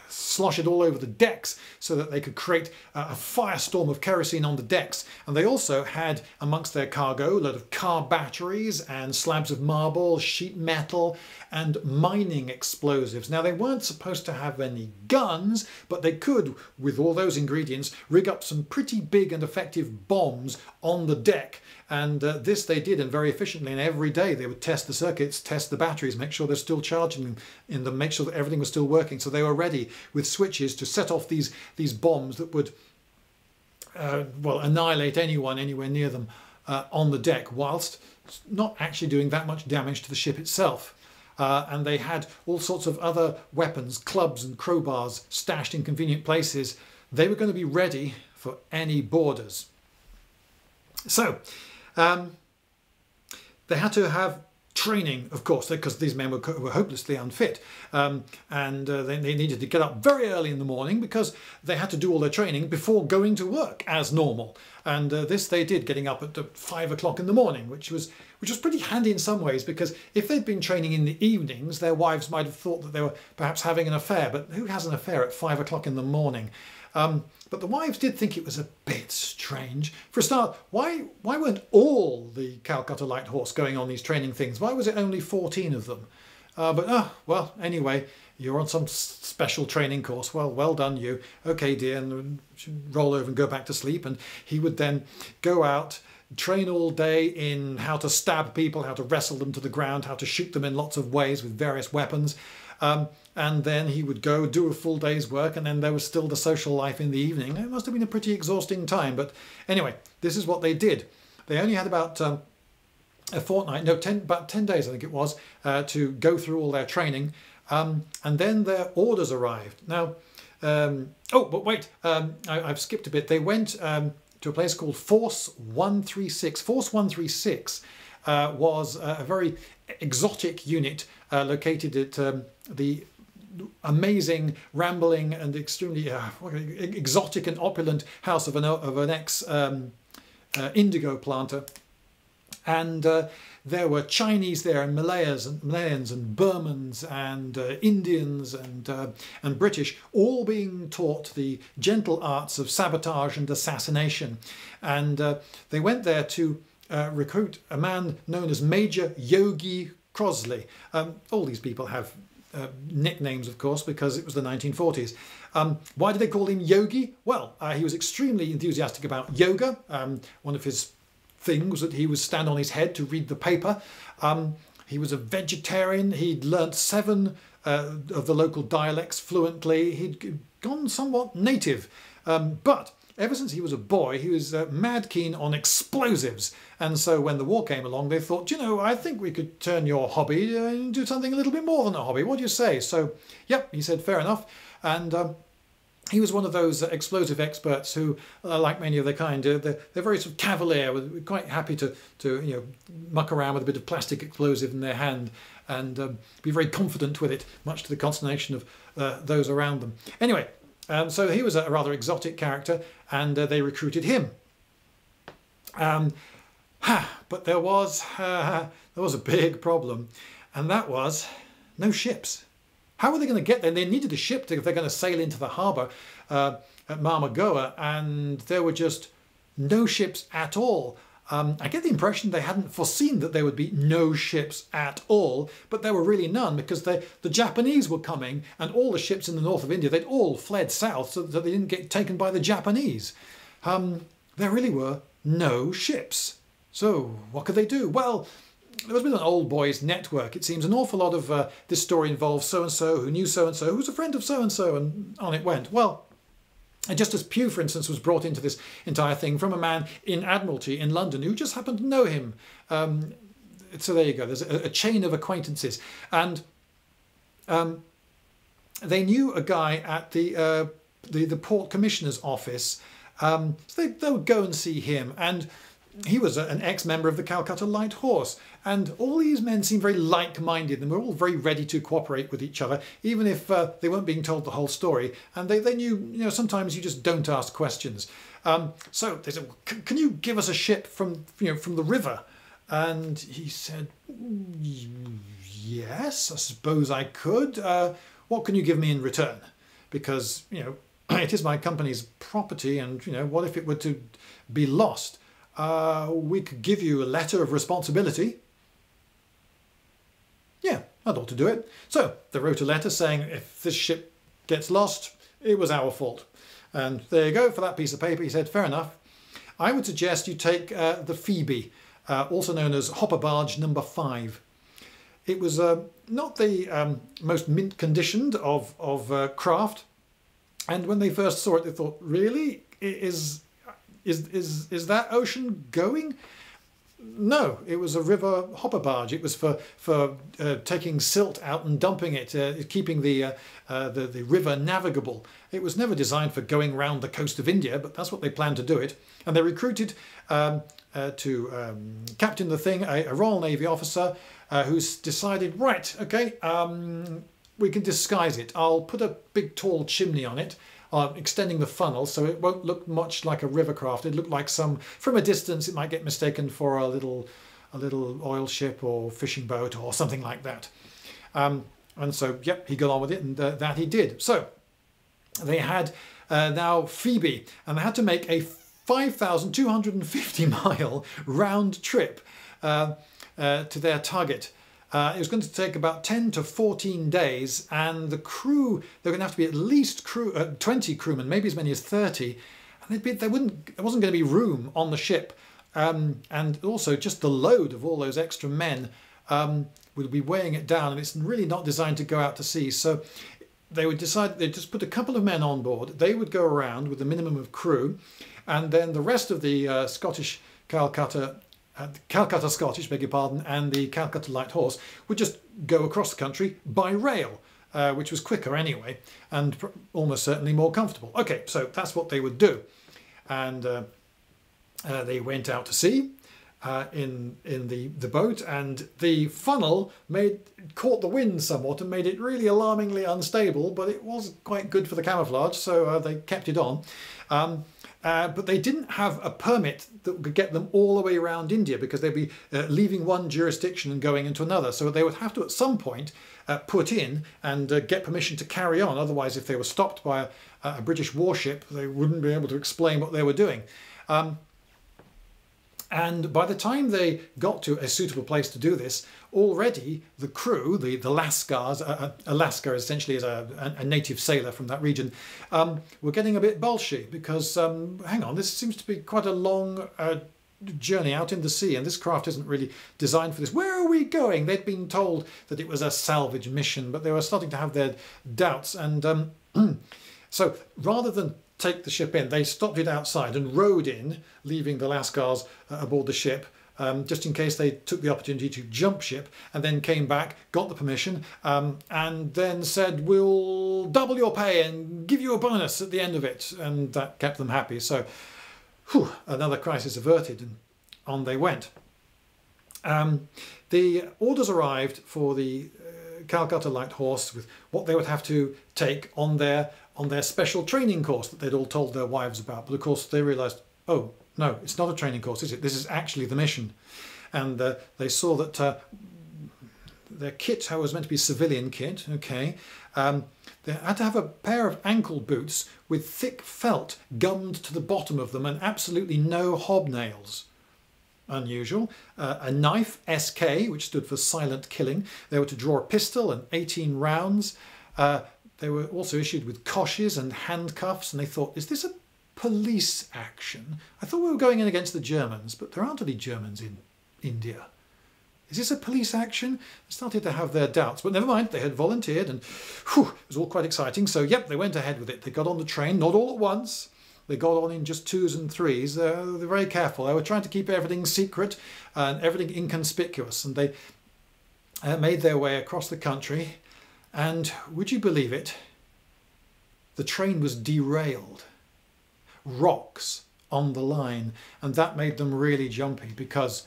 slosh it all over the decks so that they could create a firestorm of kerosene on the decks. And they also had amongst their cargo a lot of car batteries and slabs of marble, sheet metal and mining explosives. Now they weren't supposed to have any guns, but they could, with all those ingredients, rig up some pretty big and effective bombs on the deck. And this they did, and very efficiently, and every day they would test the circuits, test the batteries, make sure they're still charging in them, make sure that everything was still working. So they were ready with switches to set off these bombs that would, well, annihilate anyone anywhere near them on the deck, whilst not actually doing that much damage to the ship itself. And they had all sorts of other weapons, clubs and crowbars stashed in convenient places. They were going to be ready for any boarders. So, they had to have training, of course, because these men were hopelessly unfit, and they needed to get up very early in the morning because they had to do all their training before going to work as normal. And this they did, getting up at 5 o'clock in the morning, which was pretty handy in some ways, because if they'd been training in the evenings, their wives might have thought that they were perhaps having an affair. But who has an affair at 5 o'clock in the morning? But the wives did think it was a bit strange. For a start, why weren't all the Calcutta Light Horse going on these training things? Why was it only 14 of them? Well, anyway, you're on some special training course. Well done you. Okay, dear, and roll over and go back to sleep. And he would then go out, train all day in how to stab people, how to wrestle them to the ground, how to shoot them in lots of ways with various weapons. And then he would go do a full day's work, and then there was still the social life in the evening. It must have been a pretty exhausting time, but anyway, this is what they did. They only had about about 10 days, I think it was, to go through all their training, and then their orders arrived. Now, I've skipped a bit. They went to a place called Force 136. Force 136 was a very exotic unit located at the amazing, rambling and extremely exotic and opulent house of an ex indigo planter. And there were Chinese there, and Malayans and Burmans and Indians and British, all being taught the gentle arts of sabotage and assassination. And they went there to recruit a man known as Major Yogi Crossley. All these people have nicknames, of course, because it was the 1940s. Why did they call him Yogi? Well, he was extremely enthusiastic about yoga. One of his things that he would stand on his head to read the paper. He was a vegetarian. He'd learnt 7 of the local dialects fluently. He'd gone somewhat native, but ever since he was a boy, he was mad keen on explosives. And so when the war came along, they thought, you know, I think we could turn your hobby and do something a little bit more than a hobby. What do you say? So, yep, he said, fair enough. And he was one of those explosive experts who, like many of their kind, they're very sort of cavalier, quite happy to you know, muck around with a bit of plastic explosive in their hand and be very confident with it, much to the consternation of those around them. Anyway, so he was a rather exotic character, and they recruited him. But there was a big problem, and that was no ships. How were they going to get there? They needed a ship if they're going to sail into the harbour at Marmagoa, and there were just no ships at all. I get the impression they hadn't foreseen that there would be no ships at all, but there were really none because the Japanese were coming, and all the ships in the north of India, they'd all fled south so that they didn't get taken by the Japanese. There really were no ships. So what could they do? Well, there must have been an old boys network, it seems. An awful lot of this story involves so-and-so who knew so-and-so who was a friend of so-and-so, and on it went. Well, and just as Pugh, for instance, was brought into this entire thing from a man in Admiralty in London who just happened to know him. So there you go. There's a chain of acquaintances. And they knew a guy at the Port Commissioner's office. So they would go and see him. And he was an ex-member of the Calcutta Light Horse. And all these men seemed very like-minded, and were all very ready to cooperate with each other, even if they weren't being told the whole story. And they knew, you know, sometimes you just don't ask questions. So they said, "Can you give us a ship from, you know, from the river?" And he said, "Yes, I suppose I could. What can you give me in return? Because, you know, it is my company's property, and, you know, what if it were to be lost? We could give you a letter of responsibility." Yeah, I'd ought to do it. So they wrote a letter saying, if this ship gets lost, it was our fault. And there you go, for that piece of paper. He said, fair enough. I would suggest you take the Phoebe, also known as Hopper Barge Number 5. It was not the most mint-conditioned of craft. And when they first saw it, they thought, really? It is that ocean going? No, it was a river hopper barge. It was for taking silt out and dumping it, keeping the river navigable. It was never designed for going round the coast of India, but that's what they planned to do it. And they recruited to captain the thing a Royal Navy officer who decided, right, okay, we can disguise it. I'll put a big tall chimney on it, extending the funnel so it won't look much like a river craft. It looked like some, from a distance it might get mistaken for a little oil ship or fishing boat or something like that. And so, yep, he got on with it, and that he did. So they had now Phoebe, and they had to make a 5,250-mile round trip to their target. It was going to take about 10 to 14 days, and the crew, there were going to have to be at least 20 crewmen, maybe as many as 30, and there wasn't going to be room on the ship. And also just the load of all those extra men would be weighing it down, and it's really not designed to go out to sea. So they would decide they'd just put a couple of men on board. They would go around with a minimum of crew, and then the rest of the Calcutta Scottish, beg your pardon, and the Calcutta Light Horse would just go across the country by rail, which was quicker anyway, and almost certainly more comfortable. Okay, so that's what they would do. And they went out to sea in the boat, and the funnel caught the wind somewhat and made it really alarmingly unstable, but it was quite good for the camouflage, so they kept it on. But they didn't have a permit that could get them all the way around India, because they'd be leaving one jurisdiction and going into another. So they would have to at some point put in and get permission to carry on. Otherwise, if they were stopped by a British warship, they wouldn't be able to explain what they were doing. And by the time they got to a suitable place to do this, already the crew, the Lascars, Alaska essentially is a native sailor from that region, were getting a bit bolshy because, hang on, this seems to be quite a long journey out in the sea, and this craft isn't really designed for this. Where are we going? They'd been told that it was a salvage mission, but they were starting to have their doubts. And so rather than take the ship in, they stopped it outside and rowed in, leaving the Lascars aboard the ship, just in case they took the opportunity to jump ship, and then came back, got the permission, and then said, we'll double your pay and give you a bonus at the end of it. And that kept them happy. So, whew, another crisis averted, and on they went. The orders arrived for the Calcutta Light Horse with what they would have to take on their special training course that they'd all told their wives about. But of course they realised, oh no, it's not a training course, is it? This is actually the mission. And they saw that their kit, how it was meant to be civilian kit, okay, they had to have a pair of ankle boots with thick felt gummed to the bottom of them and absolutely no hobnails. unusual, a knife, SK, which stood for silent killing. They were to draw a pistol and 18 rounds. They were also issued with coshes and handcuffs, and they thought, is this a police action? I thought we were going in against the Germans, but there aren't any Germans in India. Is this a police action? They started to have their doubts, but never mind, they had volunteered, and whew, it was all quite exciting. So yep, they went ahead with it. They got on the train, not all at once. They got on in just twos and threes. They were very careful. They were trying to keep everything secret and everything inconspicuous. And they made their way across the country. And would you believe it? The train was derailed. Rocks on the line. And that made them really jumpy, because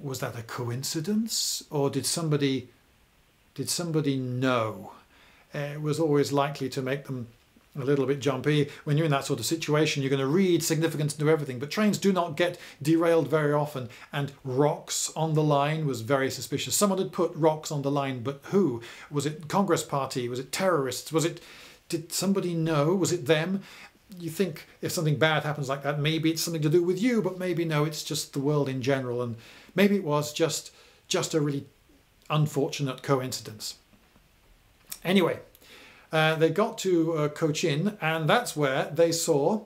was that a coincidence? Or did somebody know? It was always likely to make them a little bit jumpy. When you're in that sort of situation, you're going to read significance into everything, but trains do not get derailed very often, and rocks on the line was very suspicious. Someone had put rocks on the line, but who? Was it Congress Party? Was it terrorists? Was it... did somebody know? Was it them? You think if something bad happens like that, maybe it's something to do with you, but maybe no, it's just the world in general, and maybe it was just a really unfortunate coincidence. Anyway, they got to Cochin, and that's where they saw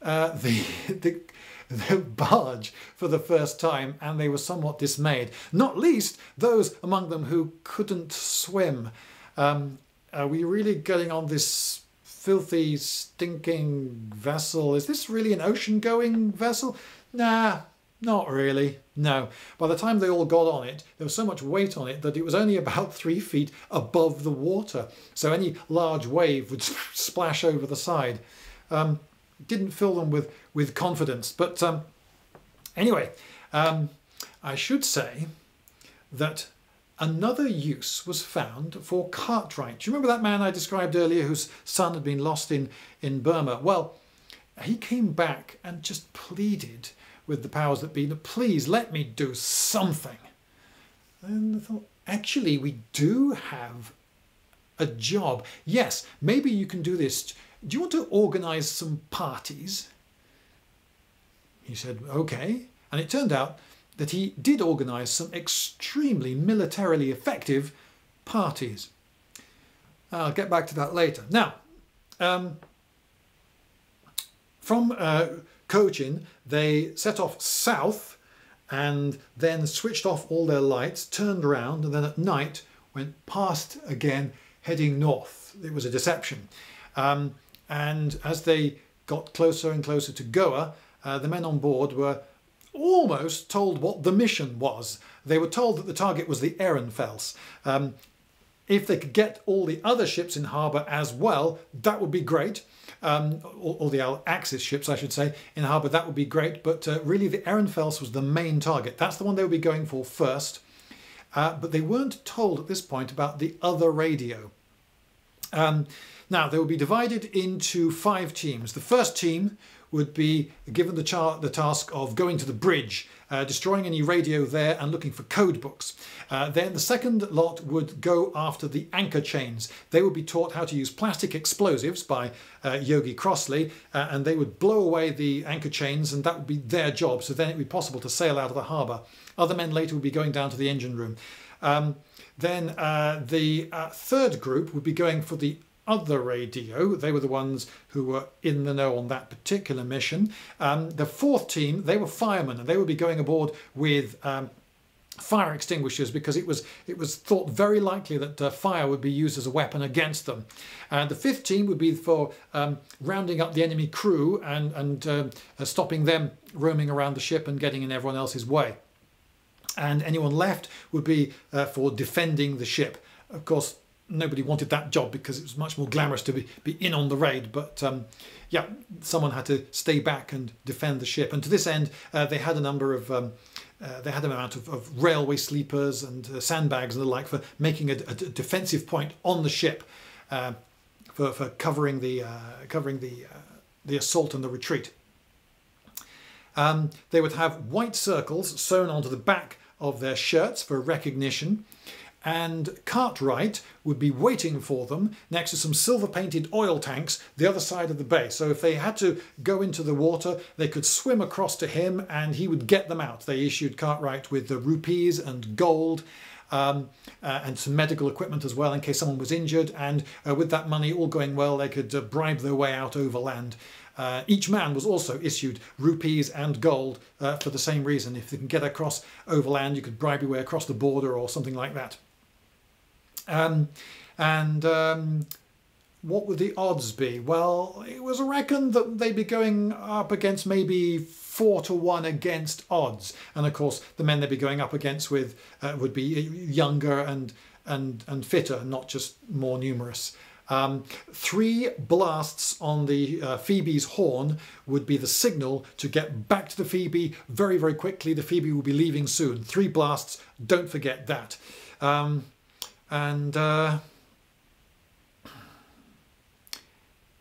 the barge for the first time, and they were somewhat dismayed, not least those among them who couldn't swim. Are we really getting on this filthy, stinking vessel? Is this really an ocean-going vessel? Nah, not really, no. By the time they all got on it, there was so much weight on it that it was only about 3 feet above the water. So any large wave would splash over the side. Didn't fill them with confidence. But anyway, I should say that another use was found for Cartwright. Do you remember that man I described earlier whose son had been lost in Burma? Well, he came back and just pleaded with the powers that be, please let me do something. And I thought, actually, we do have a job. Yes, maybe you can do this. Do you want to organise some parties? He said, okay. And it turned out that he did organise some extremely militarily effective parties. I'll get back to that later. Now, from Cochin, they set off south and then switched off all their lights, turned around, and then at night went past again, heading north. It was a deception. And as they got closer and closer to Goa, the men on board were almost told what the mission was. They were told that the target was the Ehrenfels. If they could get all the other ships in harbour as well, that would be great. All the Axis ships, I should say, in harbour, that would be great. But really, the Ehrenfels was the main target. That's the one they would be going for first. But they weren't told at this point about the other radio. Now, they would be divided into 5 teams. The first team would be given the task of going to the bridge, destroying any radio there and looking for code books. Then the second lot would go after the anchor chains. They would be taught how to use plastic explosives by Yogi Crossley, and they would blow away the anchor chains, and that would be their job. So then it would be possible to sail out of the harbour. Other men later would be going down to the engine room. Then the third group would be going for the other radio. They were the ones who were in the know on that particular mission. The fourth team, they were firemen, and they would be going aboard with fire extinguishers, because it was thought very likely that fire would be used as a weapon against them. And the fifth team would be for rounding up the enemy crew and stopping them roaming around the ship and getting in everyone else's way. And anyone left would be for defending the ship. Of course, nobody wanted that job because it was much more glamorous to be in on the raid, but yeah, someone had to stay back and defend the ship. And to this end, they had a number of they had an amount of railway sleepers and sandbags and the like for making a defensive point on the ship for covering the assault and the retreat. They would have white circles sewn onto the back of their shirts for recognition. and Cartwright would be waiting for them next to some silver-painted oil tanks the other side of the bay. So if they had to go into the water, they could swim across to him and he would get them out. They issued Cartwright with the rupees and gold and some medical equipment as well in case someone was injured. And with that money, all going well, they could bribe their way out overland. Each man was also issued rupees and gold for the same reason. If they can get across overland, you could bribe your way across the border or something like that. What would the odds be? Well, it was reckoned that they'd be going up against maybe 4 to 1 against odds. And of course, the men they'd be going up against with would be younger and fitter, not just more numerous. 3 blasts on the Phoebe's horn would be the signal to get back to the Phoebe very, very quickly. The Phoebe will be leaving soon. 3 blasts, don't forget that.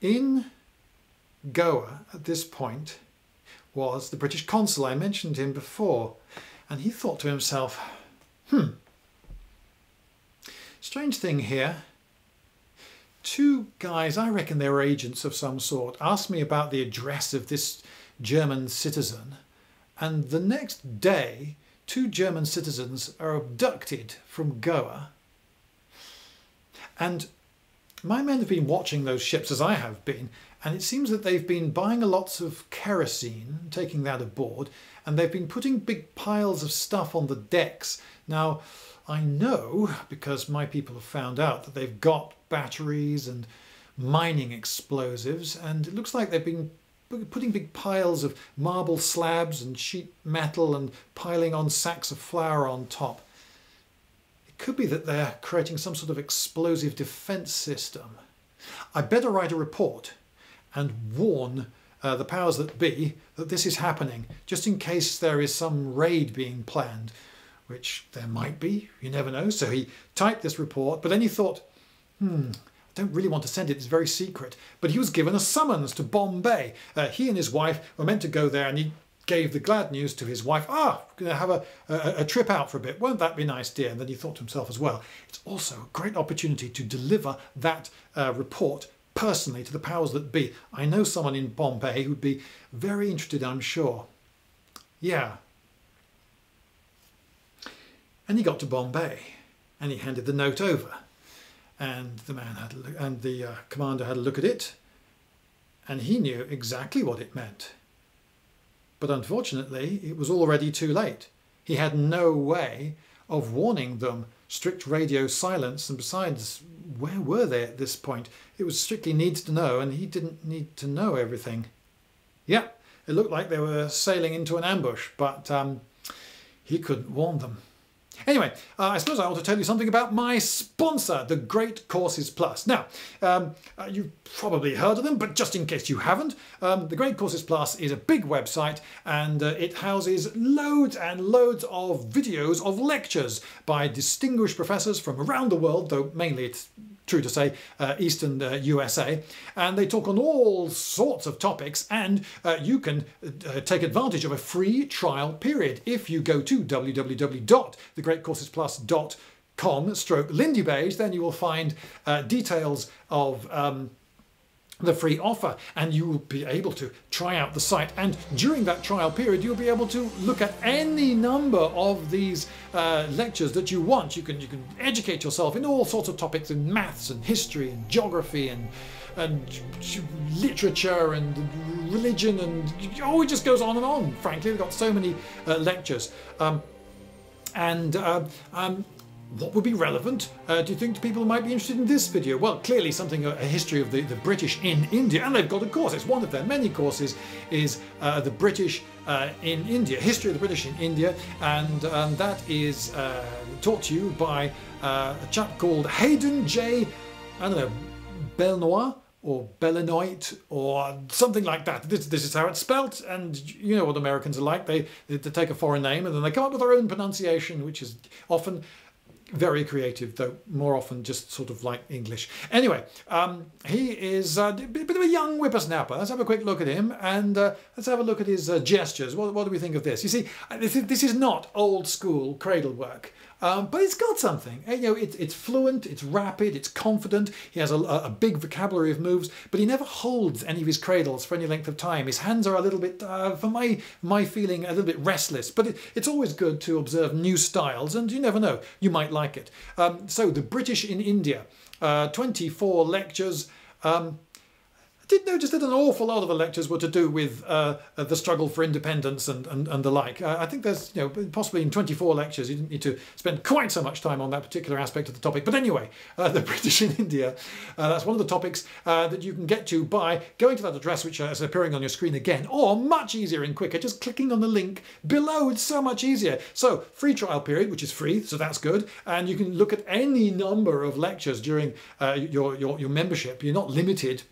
In Goa at this point was the British consul. I mentioned him before, and he thought to himself, strange thing here. 2 guys, I reckon they were agents of some sort, asked me about the address of this German citizen, and the next day 2 German citizens are abducted from Goa. And my men have been watching those ships, as I have been, and it seems that they've been buying lots of kerosene, taking that aboard, and they've been putting big piles of stuff on the decks. Now, I know, because my people have found out, that they've got batteries and mining explosives, and it looks like they've been putting big piles of marble slabs and sheet metal and piling on sacks of flour on top. Could be that they're creating some sort of explosive defense system. I better write a report and warn the powers that be that this is happening, just in case there is some raid being planned, which there might be, you never know. So he typed this report, but then he thought, I don't really want to send it, it's very secret. But he was given a summons to Bombay. He and his wife were meant to go there, and he gave the glad news to his wife. Going to have a trip out for a bit. Won't that be nice, dear? And then he thought to himself as well, it's also a great opportunity to deliver that report personally to the powers that be. I know someone in Bombay who'd be very interested, I'm sure. Yeah. And he got to Bombay and he handed the note over. And the man had a look, and the commander had a look at it, and he knew exactly what it meant. But unfortunately, it was already too late. He had no way of warning them. Strict radio silence, and besides, where were they at this point? It was strictly needs to know, and he didn't need to know everything. Yeah, it looked like they were sailing into an ambush, but he couldn't warn them. Anyway, I suppose I ought to tell you something about my sponsor, The Great Courses Plus. Now, you've probably heard of them, but just in case you haven't, The Great Courses Plus is a big website, and it houses loads and loads of videos of lectures by distinguished professors from around the world, though mainly it's true to say Eastern USA, and they talk on all sorts of topics, and you can take advantage of a free trial period if you go to www.thegreatcoursesplus.com/lindybage. Then you will find details of the free offer, and you will be able to try out the site, and during that trial period you'll be able to look at any number of these lectures that you want. You can educate yourself in all sorts of topics, in maths and history and geography and literature and religion, and it just goes on and on. Frankly, they've got so many lectures. What would be relevant, do you think, to people who might be interested in this video? Well, clearly something, a history of the British in India. And they've got a course, it's one of their many courses, is the British in India, history of the British in India. And that is taught to you by a chap called Hayden J. I don't know, Belnois or Belenoit or something like that. This is how it's spelt, and you know what Americans are like. They take a foreign name and then they come up with their own pronunciation, which is often very creative, though more often just sort of like English. Anyway, he is a bit of a young whippersnapper. Let's have a quick look at him, and let's have a look at his gestures. What do we think of this? You see, this is not old school cradle work. But it's got something. You know, it's fluent, it's rapid, it's confident. He has a big vocabulary of moves, but he never holds any of his cradles for any length of time. His hands are a little bit, for my feeling, a little bit restless. But it's always good to observe new styles, and you never know, you might like it. So the British in India, 24 lectures. I did notice that an awful lot of the lectures were to do with the struggle for independence and the like. I think there's, you know, possibly in 24 lectures you didn't need to spend quite so much time on that particular aspect of the topic. But anyway, the British in India, that's one of the topics that you can get to by going to that address which is appearing on your screen again, or much easier and quicker, just clicking on the link below. It's so much easier. So free trial period, which is free, so that's good. And you can look at any number of lectures during your membership. You're not limited.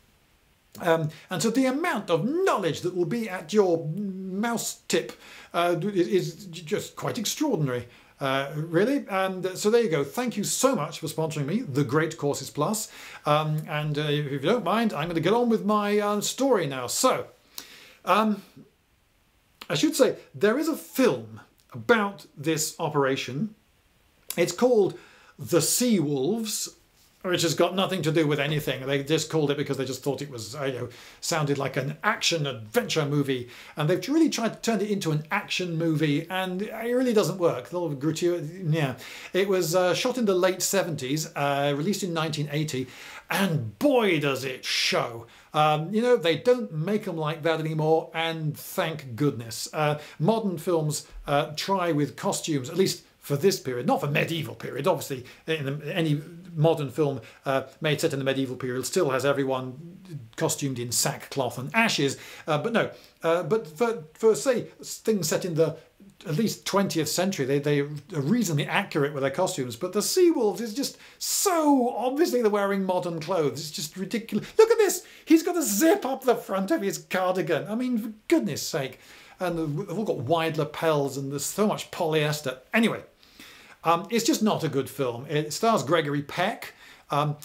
And so the amount of knowledge that will be at your mouse tip is just quite extraordinary, really. And so there you go. Thank you so much for sponsoring me, The Great Courses Plus. And if you don't mind, I'm going to get on with my story now. So I should say there is a film about this operation. It's called The Sea Wolves, which has got nothing to do with anything. They just called it because they just thought it was, you know, sounded like an action adventure movie. And they've really tried to turn it into an action movie, and it really doesn't work. A little gratuitous, yeah. It was shot in the late 70s, released in 1980, and boy does it show. You know, they don't make them like that anymore, and thank goodness. Modern films try with costumes, at least for this period, not for medieval period. Obviously, any modern film made set in the medieval period still has everyone costumed in sackcloth and ashes. But no, but for say things set in the at least 20th century, they are reasonably accurate with their costumes. But the sea wolves is just so obviously they're wearing modern clothes. It's just ridiculous. Look at this. He's got a zip up the front of his cardigan. I mean, for goodness sake. And they've all got wide lapels, and there's so much polyester. Anyway, it's just not a good film. It stars Gregory Peck,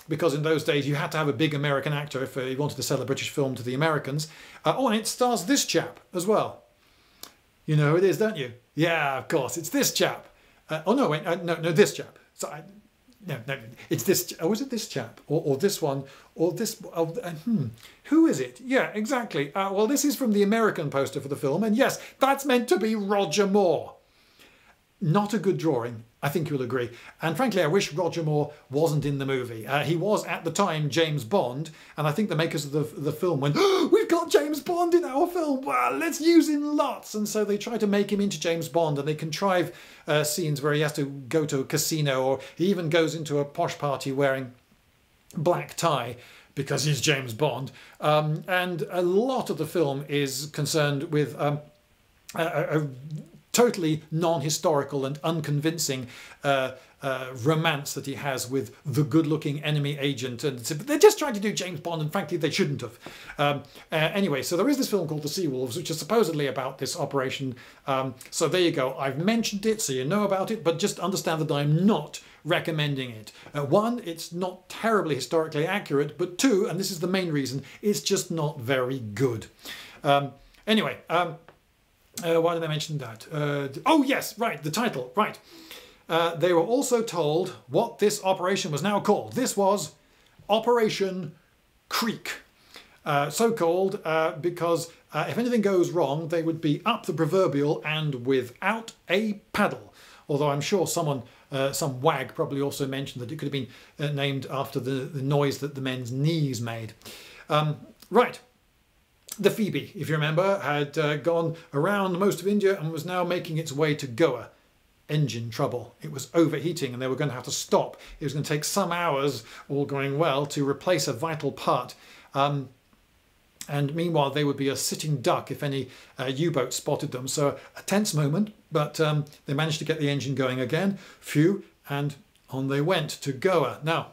because in those days you had to have a big American actor if you wanted to sell a British film to the Americans. Oh, and it stars this chap as well. You know who it is, don't you? Yeah, of course, it's this chap. Oh no, wait, no, this chap. So no, it's this. Oh, is it this chap, or this one, or this? Who is it? Yeah, exactly. Well, this is from the American poster for the film, and yes, that's meant to be Roger Moore. Not a good drawing, I think you'll agree. And frankly, I wish Roger Moore wasn't in the movie. He was at the time James Bond, and I think the makers of the film went, oh, we've got James Bond in our film, well, let's use him lots. And so they try to make him into James Bond, and they contrive scenes where he has to go to a casino, or he even goes into a posh party wearing black tie, because he's James Bond. And a lot of the film is concerned with a totally non-historical and unconvincing romance that he has with the good-looking enemy agent. And they're just trying to do James Bond, and frankly they shouldn't have. Anyway, so there is this film called The Sea Wolves, which is supposedly about this operation. So there you go. I've mentioned it, so you know about it, but just understand that I'm not recommending it. One, it's not terribly historically accurate, but two, and this is the main reason, it's just not very good. Anyway, why did I mention that? Oh yes, right, the title, right. They were also told what this operation was now called. This was Operation Creek. So called because if anything goes wrong, they would be up the proverbial and without a paddle. Although I'm sure someone, some wag probably also mentioned that it could have been named after the noise that the men's knees made. Right. The Phoebe, if you remember, had gone around most of India and was now making its way to Goa. Engine trouble. It was overheating and they were going to have to stop. It was going to take some hours, all going well, to replace a vital part. And meanwhile, they would be a sitting duck if any U-boat spotted them. So a tense moment, but they managed to get the engine going again. Phew, and on they went to Goa. Now,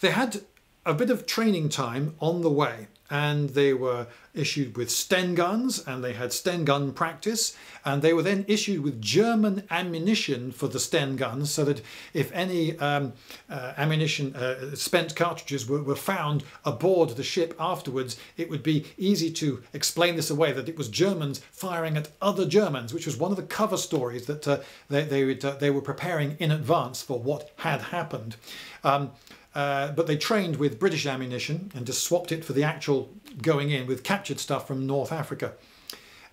they had a bit of training time on the way, and they were issued with Sten guns, and they had Sten gun practice, and they were then issued with German ammunition for the Sten guns, so that if any ammunition, spent cartridges were found aboard the ship afterwards, it would be easy to explain this away, that it was Germans firing at other Germans, which was one of the cover stories that they were preparing in advance for what had happened. But they trained with British ammunition and just swapped it for the actual going in with captured stuff from North Africa.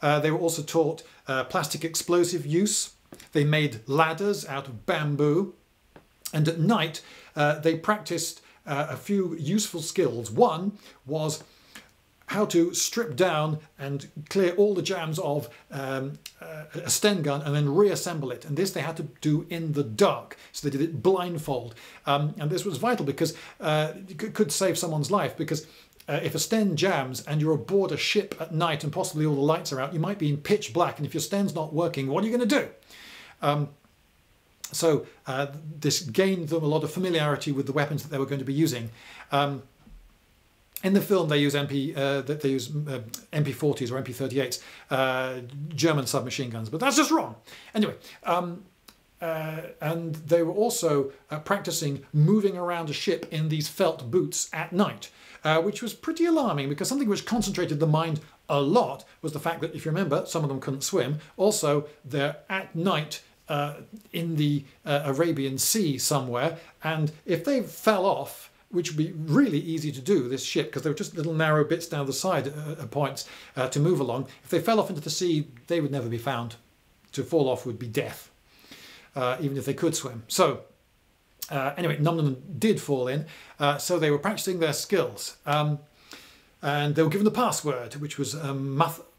They were also taught plastic explosive use. They made ladders out of bamboo. And at night, they practiced a few useful skills. One was how to strip down and clear all the jams of a Sten gun and then reassemble it. And this they had to do in the dark. So they did it blindfold. And this was vital because it could save someone's life, because if a Sten jams and you're aboard a ship at night and possibly all the lights are out, you might be in pitch black. And if your Sten's not working, what are you going to do? So this gained them a lot of familiarity with the weapons that they were going to be using. In the film, they use MP40s or MP38s, German submachine guns, but that's just wrong. Anyway, and they were also practicing moving around a ship in these felt boots at night, which was pretty alarming, because something which concentrated the mind a lot was the fact that, if you remember, some of them couldn't swim. Also, they're at night in the Arabian Sea somewhere, and if they fell off, which would be really easy to do, this ship, because there were just little narrow bits down the side points to move along. If they fell off into the sea, they would never be found. To fall off would be death, even if they could swim. So anyway, none of them did fall in, so they were practicing their skills. And they were given the password, which was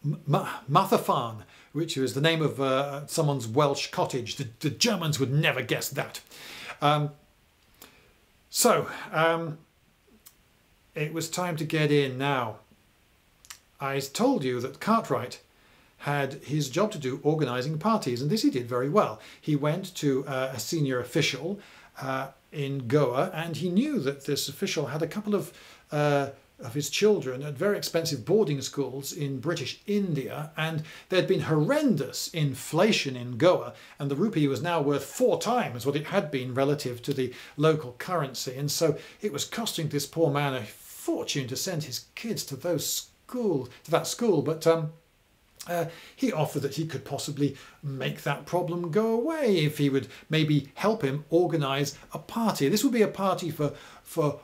Mathafarn, which was the name of someone's Welsh cottage. The Germans would never guess that. So it was time to get in now. I told you that Cartwright had his job to do organising parties, and this he did very well. He went to a senior official in Goa, and he knew that this official had a couple of his children at very expensive boarding schools in British India, and there had been horrendous inflation in Goa, and the rupee was now worth 4 times what it had been relative to the local currency, and so it was costing this poor man a fortune to send his kids to that school. But he offered that he could possibly make that problem go away if he would maybe help him organise a party. This would be a party for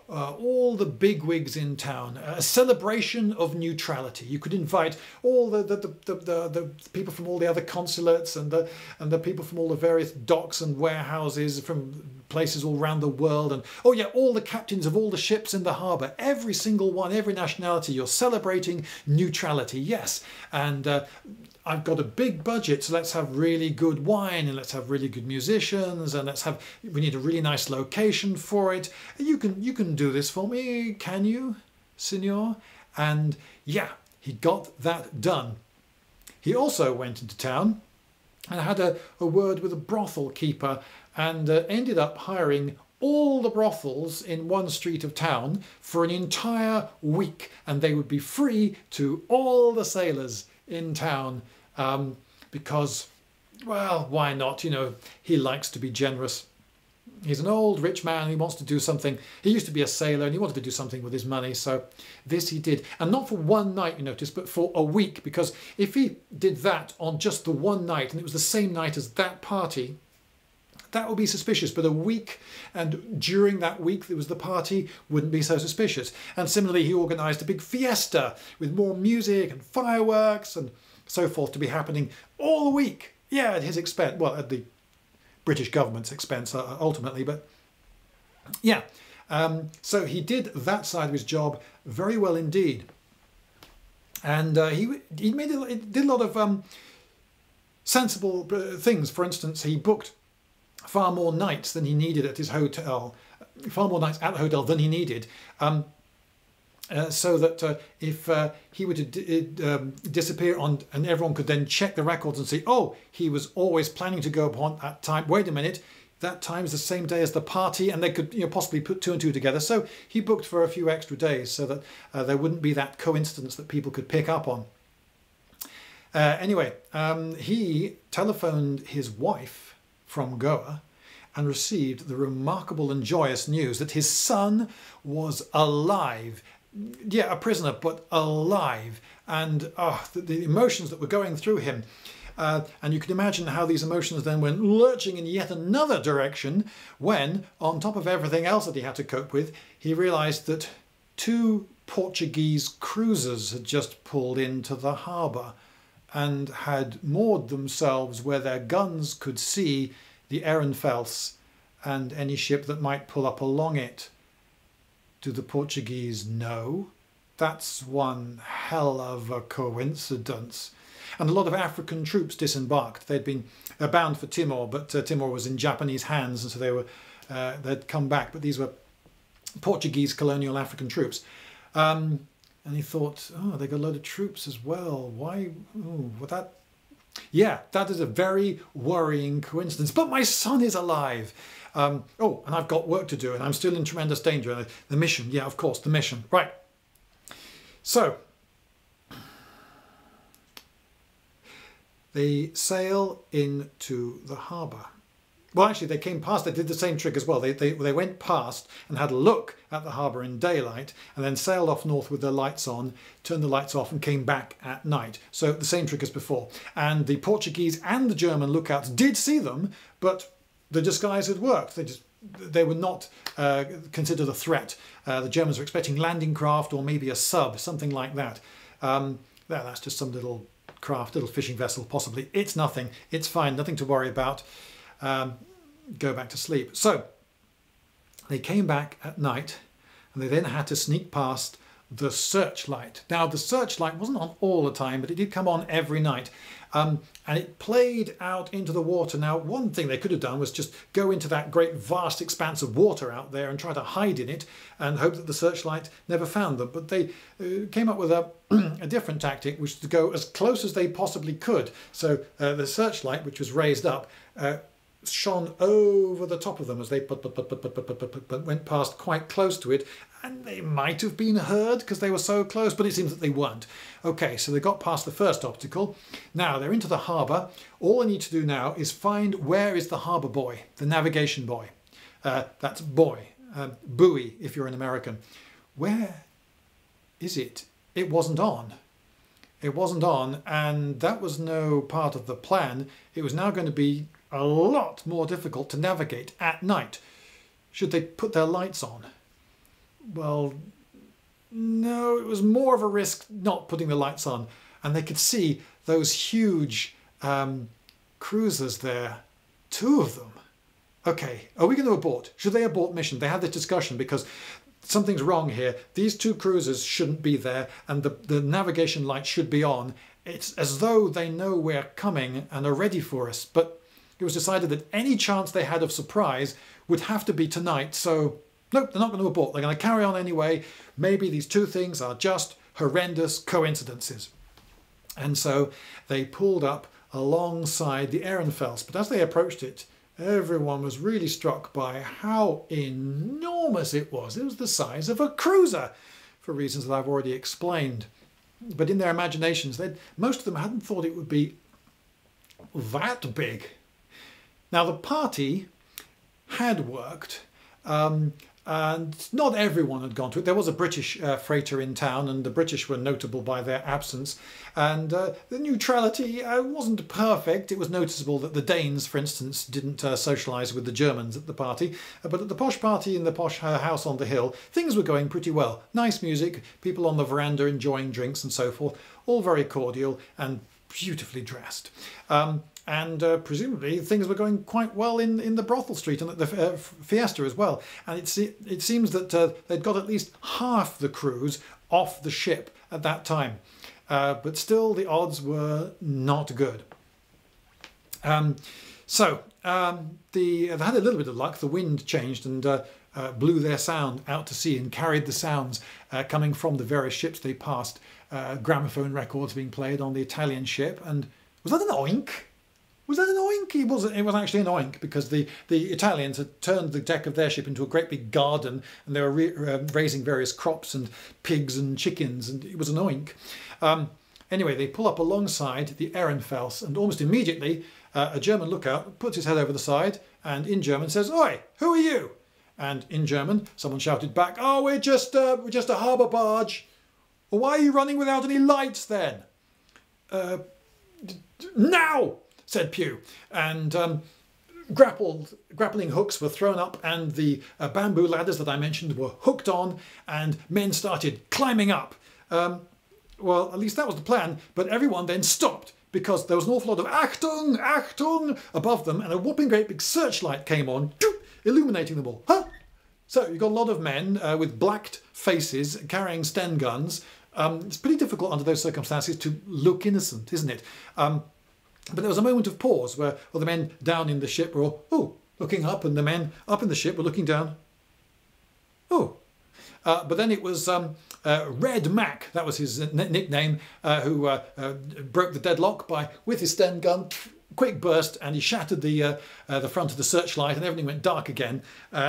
all the bigwigs in town, a celebration of neutrality. You could invite all the people from all the other consulates and the people from all the various docks and warehouses from places all around the world, and oh yeah, all the captains of all the ships in the harbour, every single one, every nationality. You're celebrating neutrality, yes, and I've got a big budget, so let's have really good wine, and let's have really good musicians, and we need a really nice location for it. You can do this for me, can you, senor? And yeah, he got that done. He also went into town and had a word with a brothel keeper, and ended up hiring all the brothels in one street of town for an entire week, and they would be free to all the sailors in town, because, well, why not? You know, he likes to be generous. He's an old rich man, he wants to do something. He used to be a sailor and he wanted to do something with his money, so this he did. And not for one night, you notice, but for a week, because if he did that on just the one night, and it was the same night as that party, that would be suspicious. But a week, and during that week there was the party, wouldn't be so suspicious. And similarly, he organised a big fiesta with more music and fireworks and so forth to be happening all the week. Yeah, at his expense. Well, at the British government's expense, ultimately, but yeah. So he did that side of his job very well indeed. And he did a lot of sensible things. For instance, he booked far more nights than he needed at his hotel, far more nights at the hotel than he needed, so that if he were to disappear on, and everyone could then check the records and see, oh, he was always planning to go upon that time. Wait a minute, That time's the same day as the party, and they could possibly put two and two together. So he booked for a few extra days so that there wouldn't be that coincidence that people could pick up on. Anyway, he telephoned his wife from Goa and received the remarkable and joyous news that his son was alive. Yeah, a prisoner, but alive. And the emotions that were going through him. And you can imagine how these emotions then went lurching in yet another direction when, on top of everything else that he had to cope with, he realised that two Portuguese cruisers had just pulled into the harbour and had moored themselves where their guns could see the Ehrenfels and any ship that might pull up along it. Do the Portuguese know? That's one hell of a coincidence. And a lot of African troops disembarked. They'd been bound for Timor, but Timor was in Japanese hands, and so they'd come back. But these were Portuguese colonial African troops. And he thought, oh, they got a load of troops as well. Why? Ooh, well, that? Yeah, that is a very worrying coincidence. But my son is alive. Oh, and I've got work to do, and I'm still in tremendous danger. The mission, yeah, of course, the mission. Right. So they sail into the harbour. Well, actually, they came past. They did the same trick as well. They went past and had a look at the harbour in daylight, and then sailed off north with their lights on, turned the lights off, and came back at night. So the same trick as before. And the Portuguese and the German lookouts did see them, but the disguise had worked. They were not considered a threat. The Germans were expecting landing craft or maybe a sub, something like that. That's just some little craft, little fishing vessel possibly. It's nothing, it's fine, nothing to worry about. Go back to sleep. So they came back at night, and they then had to sneak past the searchlight. Now the searchlight wasn't on all the time, but it did come on every night, and it played out into the water. Now one thing they could have done was just go into that great vast expanse of water out there and try to hide in it and hope that the searchlight never found them, but they came up with a different tactic, which was to go as close as they possibly could. So the searchlight, which was raised up, shone over the top of them as they went past quite close to it, and they might have been heard because they were so close, but it seems that they weren't. Okay, so they got past the first obstacle. Now they're into the harbour. All they need to do now is find where is the harbour boy, the navigation boy. That's boy, buoy if you're an American. Where is it? It wasn't on. It wasn't on, and that was no part of the plan. It was now going to be a lot more difficult to navigate at night. Should they put their lights on? Well, no, it was more of a risk not putting the lights on. And they could see those huge cruisers there, two of them. Okay, are we going to abort? Should they abort mission? They had this discussion because something's wrong here. These two cruisers shouldn't be there, and the navigation light should be on. It's as though they know we're coming and are ready for us, but it was decided that any chance they had of surprise would have to be tonight, so nope, they're not going to abort. They're going to carry on anyway. Maybe these two things are just horrendous coincidences. And so they pulled up alongside the Ehrenfels, but as they approached it, everyone was really struck by how enormous it was. It was the size of a cruiser, for reasons that I've already explained. But in their imaginations, most of them hadn't thought it would be that big. Now the party had worked, and not everyone had gone to it. There was a British freighter in town, and the British were notable by their absence. And the neutrality wasn't perfect. It was noticeable that the Danes, for instance, didn't socialise with the Germans at the party. But at the posh party in the posh house on the hill, things were going pretty well. Nice music, people on the veranda enjoying drinks and so forth, all very cordial and beautifully dressed. And presumably things were going quite well in the brothel street and at the fiesta as well. And it seems that they'd got at least half the crews off the ship at that time. But still the odds were not good. They had a little bit of luck. The wind changed and blew their sound out to sea and carried the sounds coming from the various ships they passed. Gramophone records being played on the Italian ship. And was that an oink? was that an oink? It was actually an oink, because the Italians had turned the deck of their ship into a great big garden, and they were raising various crops and pigs and chickens, and it was an oink. Anyway, they pull up alongside the Ehrenfels, and almost immediately a German lookout puts his head over the side and in German says, "Oi, who are you?" And in German, someone shouted back, "Oh, we're just a harbour barge." "Well, why are you running without any lights then?" "Now!" said Pugh, and grappling hooks were thrown up, and the bamboo ladders that I mentioned were hooked on, and men started climbing up. Well, at least that was the plan, but everyone then stopped, because there was an awful lot of "Achtung! Achtung!" above them, and a whopping great big searchlight came on, illuminating them all. Huh? So you've got a lot of men with blacked faces carrying Sten guns. It's pretty difficult under those circumstances to look innocent, isn't it? But there was a moment of pause where all the men down in the ship were all, "Oh," looking up, and the men up in the ship were looking down. "Oh." But then it was Red Mac, that was his nickname, who broke the deadlock with his Sten gun, quick burst, and he shattered the front of the searchlight, and everything went dark again.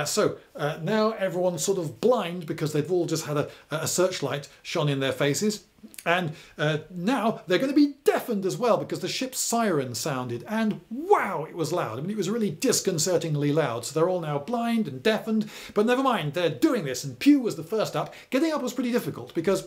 So now everyone's sort of blind, because they've all just had a searchlight shone in their faces. And now they're going to be deafened as well, because the ship's siren sounded, and wow, it was loud. I mean, it was really disconcertingly loud. So they're all now blind and deafened, but never mind, they're doing this. And Pugh was the first up. Getting up was pretty difficult, because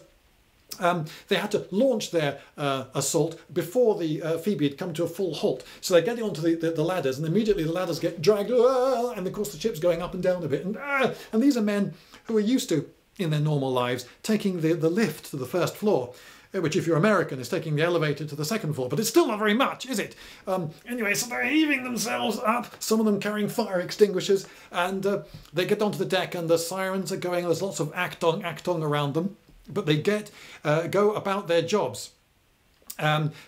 they had to launch their assault before the Phoebe had come to a full halt. So they're getting onto the ladders, and immediately the ladders get dragged, and of course the ship's going up and down a bit. And these are men who are used to, in their normal lives, taking the lift to the first floor, which, if you're American, is taking the elevator to the second floor, but it's still not very much, is it? Anyway, so they're heaving themselves up, some of them carrying fire extinguishers, and they get onto the deck, and the sirens are going, and there's lots of "Achtung, Achtung" around them, but they go about their jobs.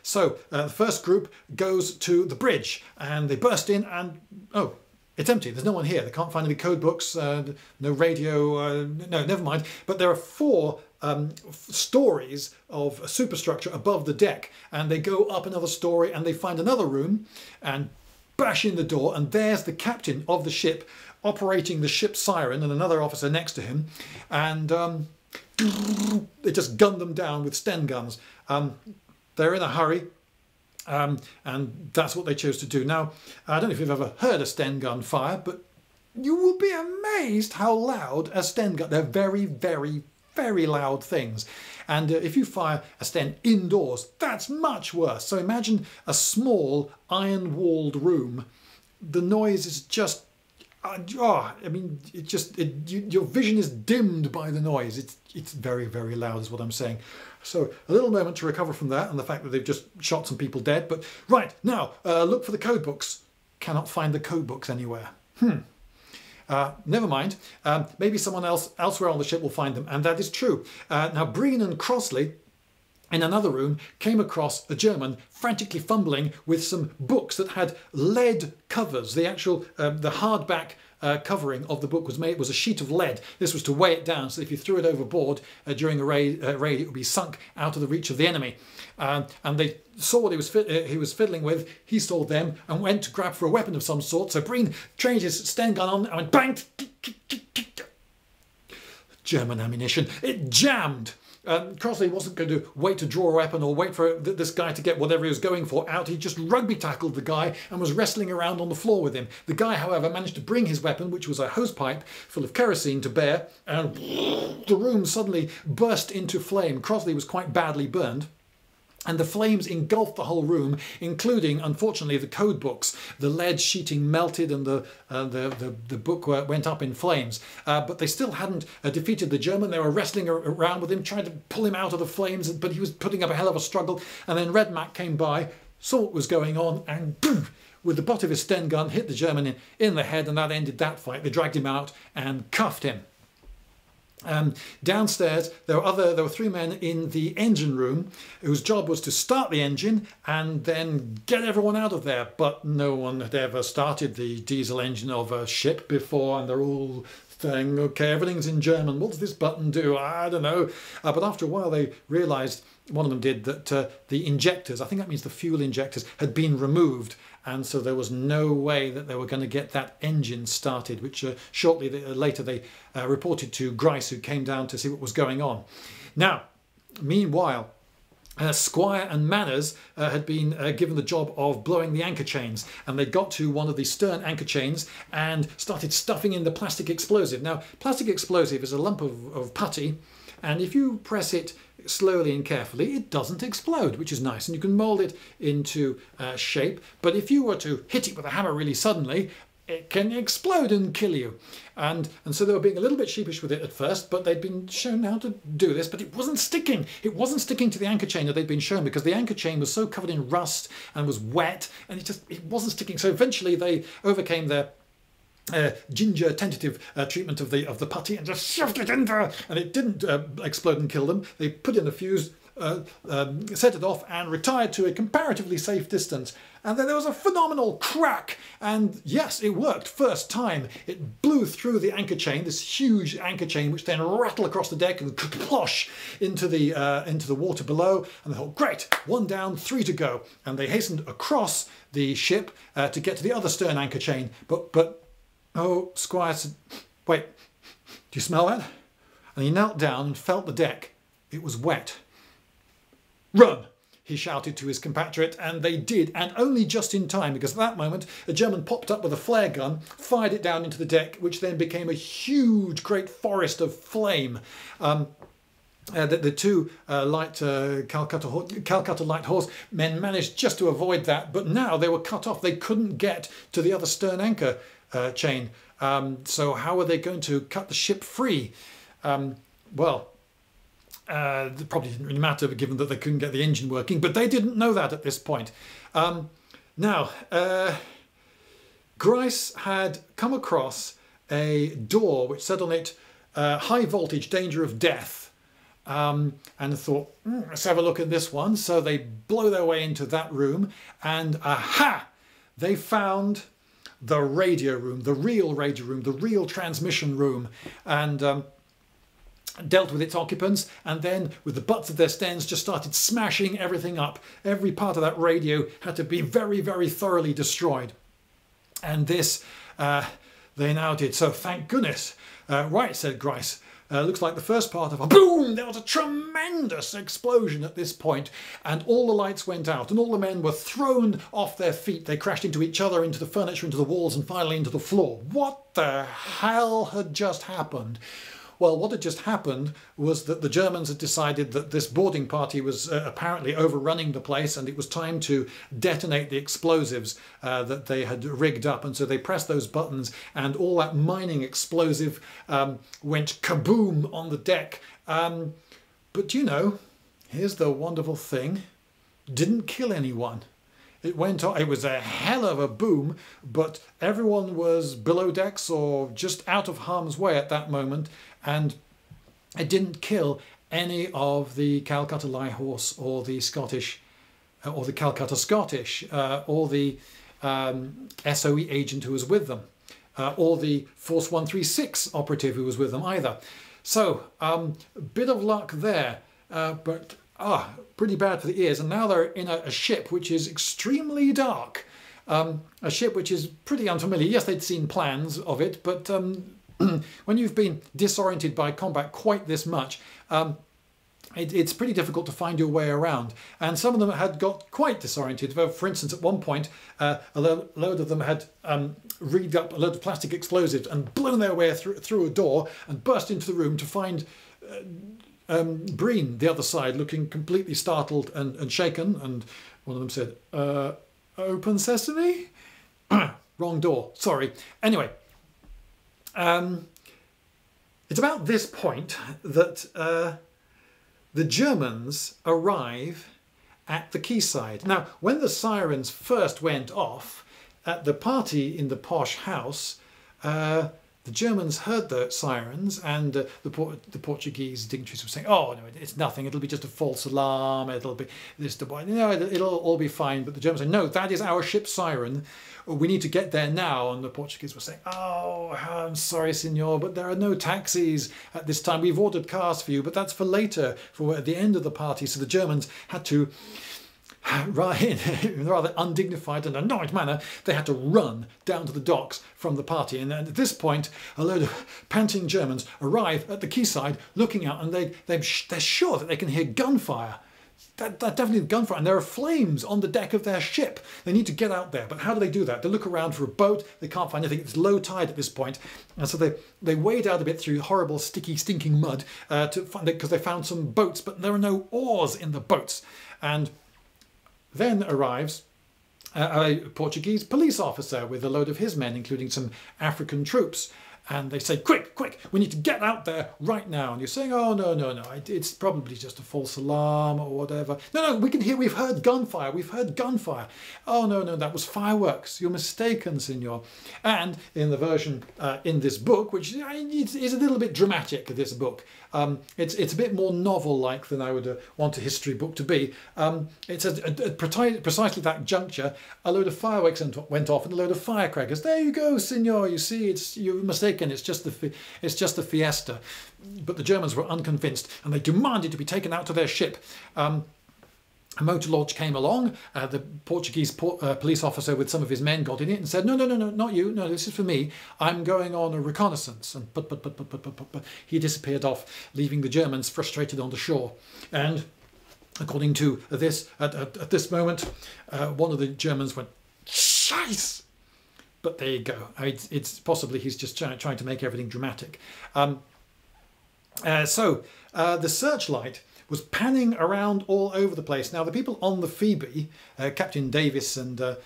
So the first group goes to the bridge, and they burst in, and oh, it's empty. There's no one here. They can't find any code books, no radio, no, never mind. But there are four stories of superstructure above the deck, and they go up another story, and they find another room and bash in the door, and there's the captain of the ship operating the ship's siren, and another officer next to him, and they just gun them down with Sten guns. They're in a hurry. And that's what they chose to do. Now, I don't know if you've ever heard a Sten gun fire, but you will be amazed how loud a Sten gun... They're very, very, very loud things. And if you fire a Sten indoors, that's much worse. So imagine a small iron-walled room. The noise is just... your vision is dimmed by the noise. It's very, very loud is what I'm saying. So a little moment to recover from that and the fact that they've just shot some people dead. But right, now, look for the code books. Cannot find the code books anywhere. Never mind. Maybe someone else elsewhere on the ship will find them. And that is true. Now, Breen and Crossley, in another room, came across a German frantically fumbling with some books that had lead covers. The actual, the hardback covering of the book was a sheet of lead. This was to weigh it down, so if you threw it overboard during a raid, it would be sunk out of the reach of the enemy. And they saw what he was fiddling with. He saw them and went to grab for a weapon of some sort. So Breen trained his Sten gun on and went bang. German ammunition. It jammed. Crossley wasn't going to wait to draw a weapon or wait for this guy to get whatever he was going for out. He just rugby tackled the guy and was wrestling around on the floor with him. The guy, however, managed to bring his weapon, which was a hosepipe full of kerosene, to bear, and the room suddenly burst into flame. Crossley was quite badly burned, and the flames engulfed the whole room, including, unfortunately, the code books. The lead sheeting melted, and the book went up in flames. But they still hadn't defeated the German. They were wrestling around with him, trying to pull him out of the flames, but he was putting up a hell of a struggle. And then Red Mac came by, saw what was going on, and boom, with the butt of his Sten gun, hit the German in the head, and that ended that fight. They dragged him out and cuffed him. Downstairs there were three men in the engine room whose job was to start the engine and then get everyone out of there, but no one had ever started the diesel engine of a ship before, and they're all thing. Okay, everything's in German. What does this button do? I don't know. But after a while they realized, one of them did, that the injectors, I think that means the fuel injectors, had been removed, and so there was no way that they were going to get that engine started, which shortly later they reported to Grice, who came down to see what was going on. Now, meanwhile, Squire and Manners had been given the job of blowing the anchor chains, and they got to one of the stern anchor chains and started stuffing in the plastic explosive. Now, plastic explosive is a lump of putty, and if you press it slowly and carefully, it doesn't explode, which is nice, and you can mould it into shape. But if you were to hit it with a hammer really suddenly, it can explode and kill you. And so they were being a little bit sheepish with it at first, but they'd been shown how to do this, but it wasn't sticking. It wasn't sticking to the anchor chain that they'd been shown, because the anchor chain was so covered in rust and was wet, and it wasn't sticking. So eventually they overcame their ginger tentative treatment of the putty and just shoved it in there, and it didn't explode and kill them. They put in a fuse, set it off, and retired to a comparatively safe distance. And then there was a phenomenal crack, and yes, it worked. First time it blew through the anchor chain, this huge anchor chain, which then rattled across the deck and plosh into the water below. And they thought, great, one down, three to go, and they hastened across the ship to get to the other stern anchor chain. But oh, Squire said, wait, do you smell that? And he knelt down and felt the deck. It was wet. Run, he shouted to his compatriot, and they did, and only just in time, because at that moment a German popped up with a flare gun, fired it down into the deck, which then became a huge, great forest of flame. The two Calcutta Light Horse men managed just to avoid that, but now they were cut off. They couldn't get to the other stern anchor chain. So how were they going to cut the ship free? Well, it probably didn't really matter, given that they couldn't get the engine working, but they didn't know that at this point. Now, Grice had come across a door which said on it, high voltage, danger of death, and thought, let's have a look at this one. So they blow their way into that room, and aha, they found the radio room, the real radio room, the real transmission room, and dealt with its occupants, and then with the butts of their stens just started smashing everything up. Every part of that radio had to be very, very thoroughly destroyed. And this they now did, so thank goodness. Right, said Grice. Looks like the first part of a boom. There was a tremendous explosion at this point, and all the lights went out, and all the men were thrown off their feet. They crashed into each other, into the furniture, into the walls, and finally into the floor. What the hell had just happened? Well, what had just happened was that the Germans had decided that this boarding party was apparently overrunning the place, and it was time to detonate the explosives that they had rigged up. And so they pressed those buttons, and all that mining explosive went kaboom on the deck. But you know, here's the wonderful thing, didn't kill anyone. It went on. It was a hell of a boom, but everyone was below decks or just out of harm's way at that moment, and it didn't kill any of the Calcutta Light Horse or the Scottish, or the Calcutta Scottish, or the SOE agent who was with them, or the Force 136 operative who was with them either. So a bit of luck there, but pretty bad for the ears. And now they're in a ship which is extremely dark, a ship which is pretty unfamiliar. Yes, they'd seen plans of it, but when you've been disoriented by combat quite this much, it's pretty difficult to find your way around. And some of them had got quite disoriented. For instance, at one point, a load of them had rigged up a load of plastic explosives and blown their way through a door and burst into the room to find Breen, the other side, looking completely startled and shaken, and one of them said, open sesame? Wrong door, sorry. Anyway, it's about this point that the Germans arrive at the quayside. Now, when the sirens first went off, at the party in the posh house, The Germans heard the sirens, and the Portuguese dignitaries were saying, "Oh no, it's nothing. It'll be just a false alarm. It'll be this. No, it'll all be fine." But the Germans said, "No, that is our ship's siren. We need to get there now." And the Portuguese were saying, "Oh, I'm sorry, senor, but there are no taxis at this time. We've ordered cars for you, but that's for later, for at the end of the party." So the Germans had to, in a rather undignified and annoyed manner, they had to run down to the docks from the party. And at this point, a load of panting Germans arrive at the quayside, looking out, and they're sure that they can hear gunfire. That definitely gunfire, and there are flames on the deck of their ship. They need to get out there, but how do they do that? They look around for a boat, they can't find anything, it's low tide at this point, and so they wade out a bit through horrible, sticky, stinking mud to find it, because they found some boats, but there are no oars in the boats. And then arrives a Portuguese police officer with a load of his men, including some African troops. And they say, "Quick, quick, we need to get out there right now." And you're saying, "Oh, no, no, no, it's probably just a false alarm or whatever." "No, no, we can hear, we've heard gunfire, we've heard gunfire." "Oh, no, no, that was fireworks. You're mistaken, senor." And in the version in this book, which is a little bit dramatic, this book, it's a bit more novel-like than I would want a history book to be. It says, precisely that juncture, a load of fireworks went off and a load of firecrackers. "There you go, senor, you see, you're mistaken. It's just the fiesta." But the Germans were unconvinced, and they demanded to be taken out to their ship. A motor launch came along. The Portuguese police officer with some of his men got in it and said, "No, no, no, no, not you. No, this is for me. I'm going on a reconnaissance." And but he disappeared off, leaving the Germans frustrated on the shore. And according to this, at this moment, one of the Germans went, "Scheiße!" But there you go. It's possibly he's just trying to make everything dramatic. The searchlight was panning around all over the place. Now, the people on the Phoebe, Captain Davis and the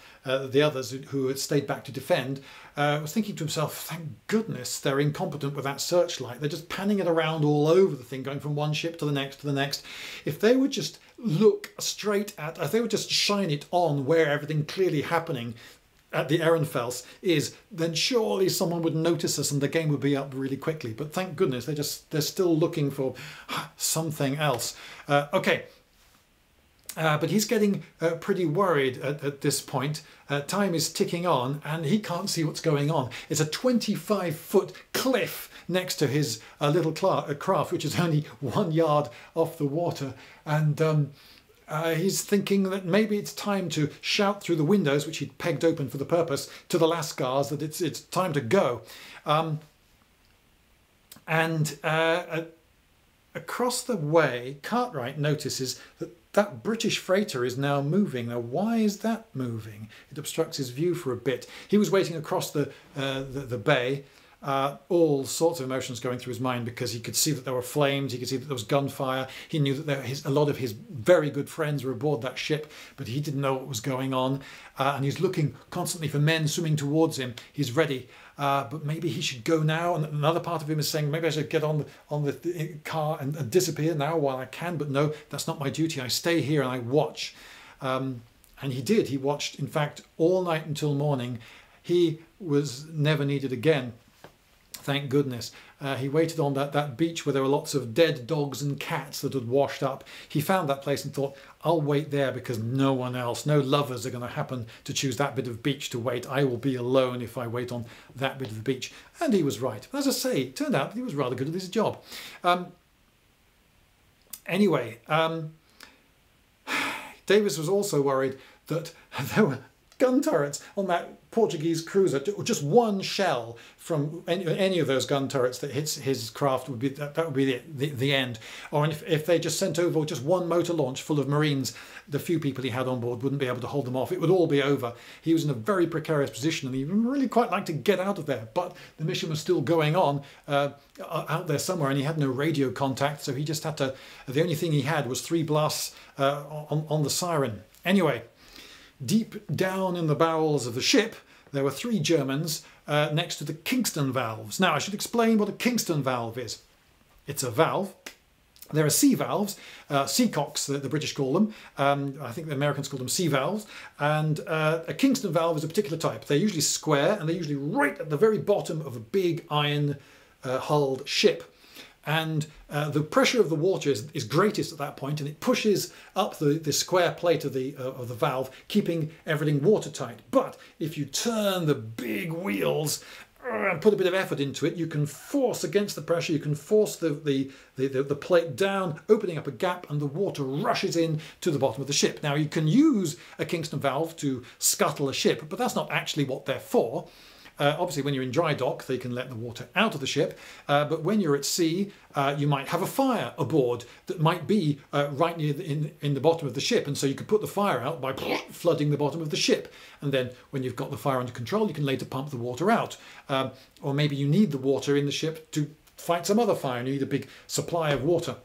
others who had stayed back to defend, was thinking to himself, "Thank goodness they're incompetent with that searchlight. They're just panning it around all over the thing, going from one ship to the next to the next. If they would just look straight at, if they would just shine it on where everything clearly happening at the Ehrenfels is, then surely someone would notice us and the game would be up really quickly." But thank goodness they're still looking for something else. But he's getting pretty worried at this point. Time is ticking on and he can't see what's going on. It's a 25-foot cliff next to his little craft, which is only 1 yard off the water. And he's thinking that maybe it's time to shout through the windows, which he'd pegged open for the purpose, to the Lascars that it's time to go. Across the way, Cartwright notices that British freighter is now moving. Now, why is that moving? It obstructs his view for a bit. He was waiting across the bay. All sorts of emotions going through his mind, because he could see that there were flames, he could see that there was gunfire, he knew that a lot of his very good friends were aboard that ship, but he didn't know what was going on, and he's looking constantly for men swimming towards him. He's ready, but maybe he should go now, and another part of him is saying, "Maybe I should get on the car and disappear now while I can," but no, that's not my duty, I stay here and I watch. And he did, he watched, in fact, all night until morning. He was never needed again. Thank goodness. He waited on that beach where there were lots of dead dogs and cats that had washed up. He found that place and thought, "I'll wait there because no one else, no lovers are going to happen to choose that bit of beach to wait. I will be alone if I wait on that bit of the beach." And he was right. As I say, it turned out that he was rather good at his job. Davis was also worried that there were gun turrets on that Portuguese cruiser. Just one shell from any of those gun turrets that hits his craft would be that would be the end. Or if they just sent over just one motor launch full of Marines, the few people he had on board wouldn't be able to hold them off. It would all be over. He was in a very precarious position, and he really quite liked to get out of there. But the mission was still going on out there somewhere, and he had no radio contact, so he just had to. The only thing he had was 3 blasts on the siren. Anyway. Deep down in the bowels of the ship, there were 3 Germans next to the Kingston valves. Now, I should explain what a Kingston valve is. It's a valve There are sea valves, sea cocks, the British call them. I think the Americans call them sea valves. And a Kingston valve is a particular type. They're usually square, and they're usually right at the very bottom of a big iron-hulled ship. And the pressure of the water is greatest at that point, and it pushes up the square plate of the valve, keeping everything watertight. But if you turn the big wheels and put a bit of effort into it, you can force against the pressure, you can force the plate down, opening up a gap, and the water rushes in to the bottom of the ship. Now, you can use a Kingston valve to scuttle a ship, but that's not actually what they're for. Obviously, when you're in dry dock, they can let the water out of the ship. But when you're at sea, you might have a fire aboard that might be right near in the bottom of the ship. And so you could put the fire out by flooding the bottom of the ship. And then when you've got the fire under control, you can later pump the water out. Or maybe you need the water in the ship to fight some other fire and you need a big supply of water.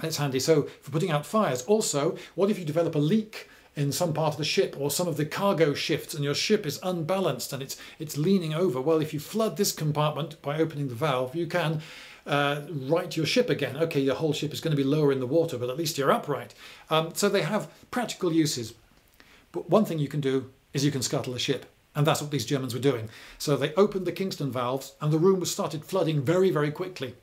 That's handy. So for putting out fires. Also, what if you develop a leak in some part of the ship, or some of the cargo shifts, and your ship is unbalanced and it's leaning over? Well, if you flood this compartment by opening the valve, you can right your ship again. Okay, your whole ship is going to be lower in the water, but at least you're upright. So they have practical uses. But one thing you can do is you can scuttle a ship, and that's what these Germans were doing. So they opened the Kingston valves, and the room was started flooding very, very quickly.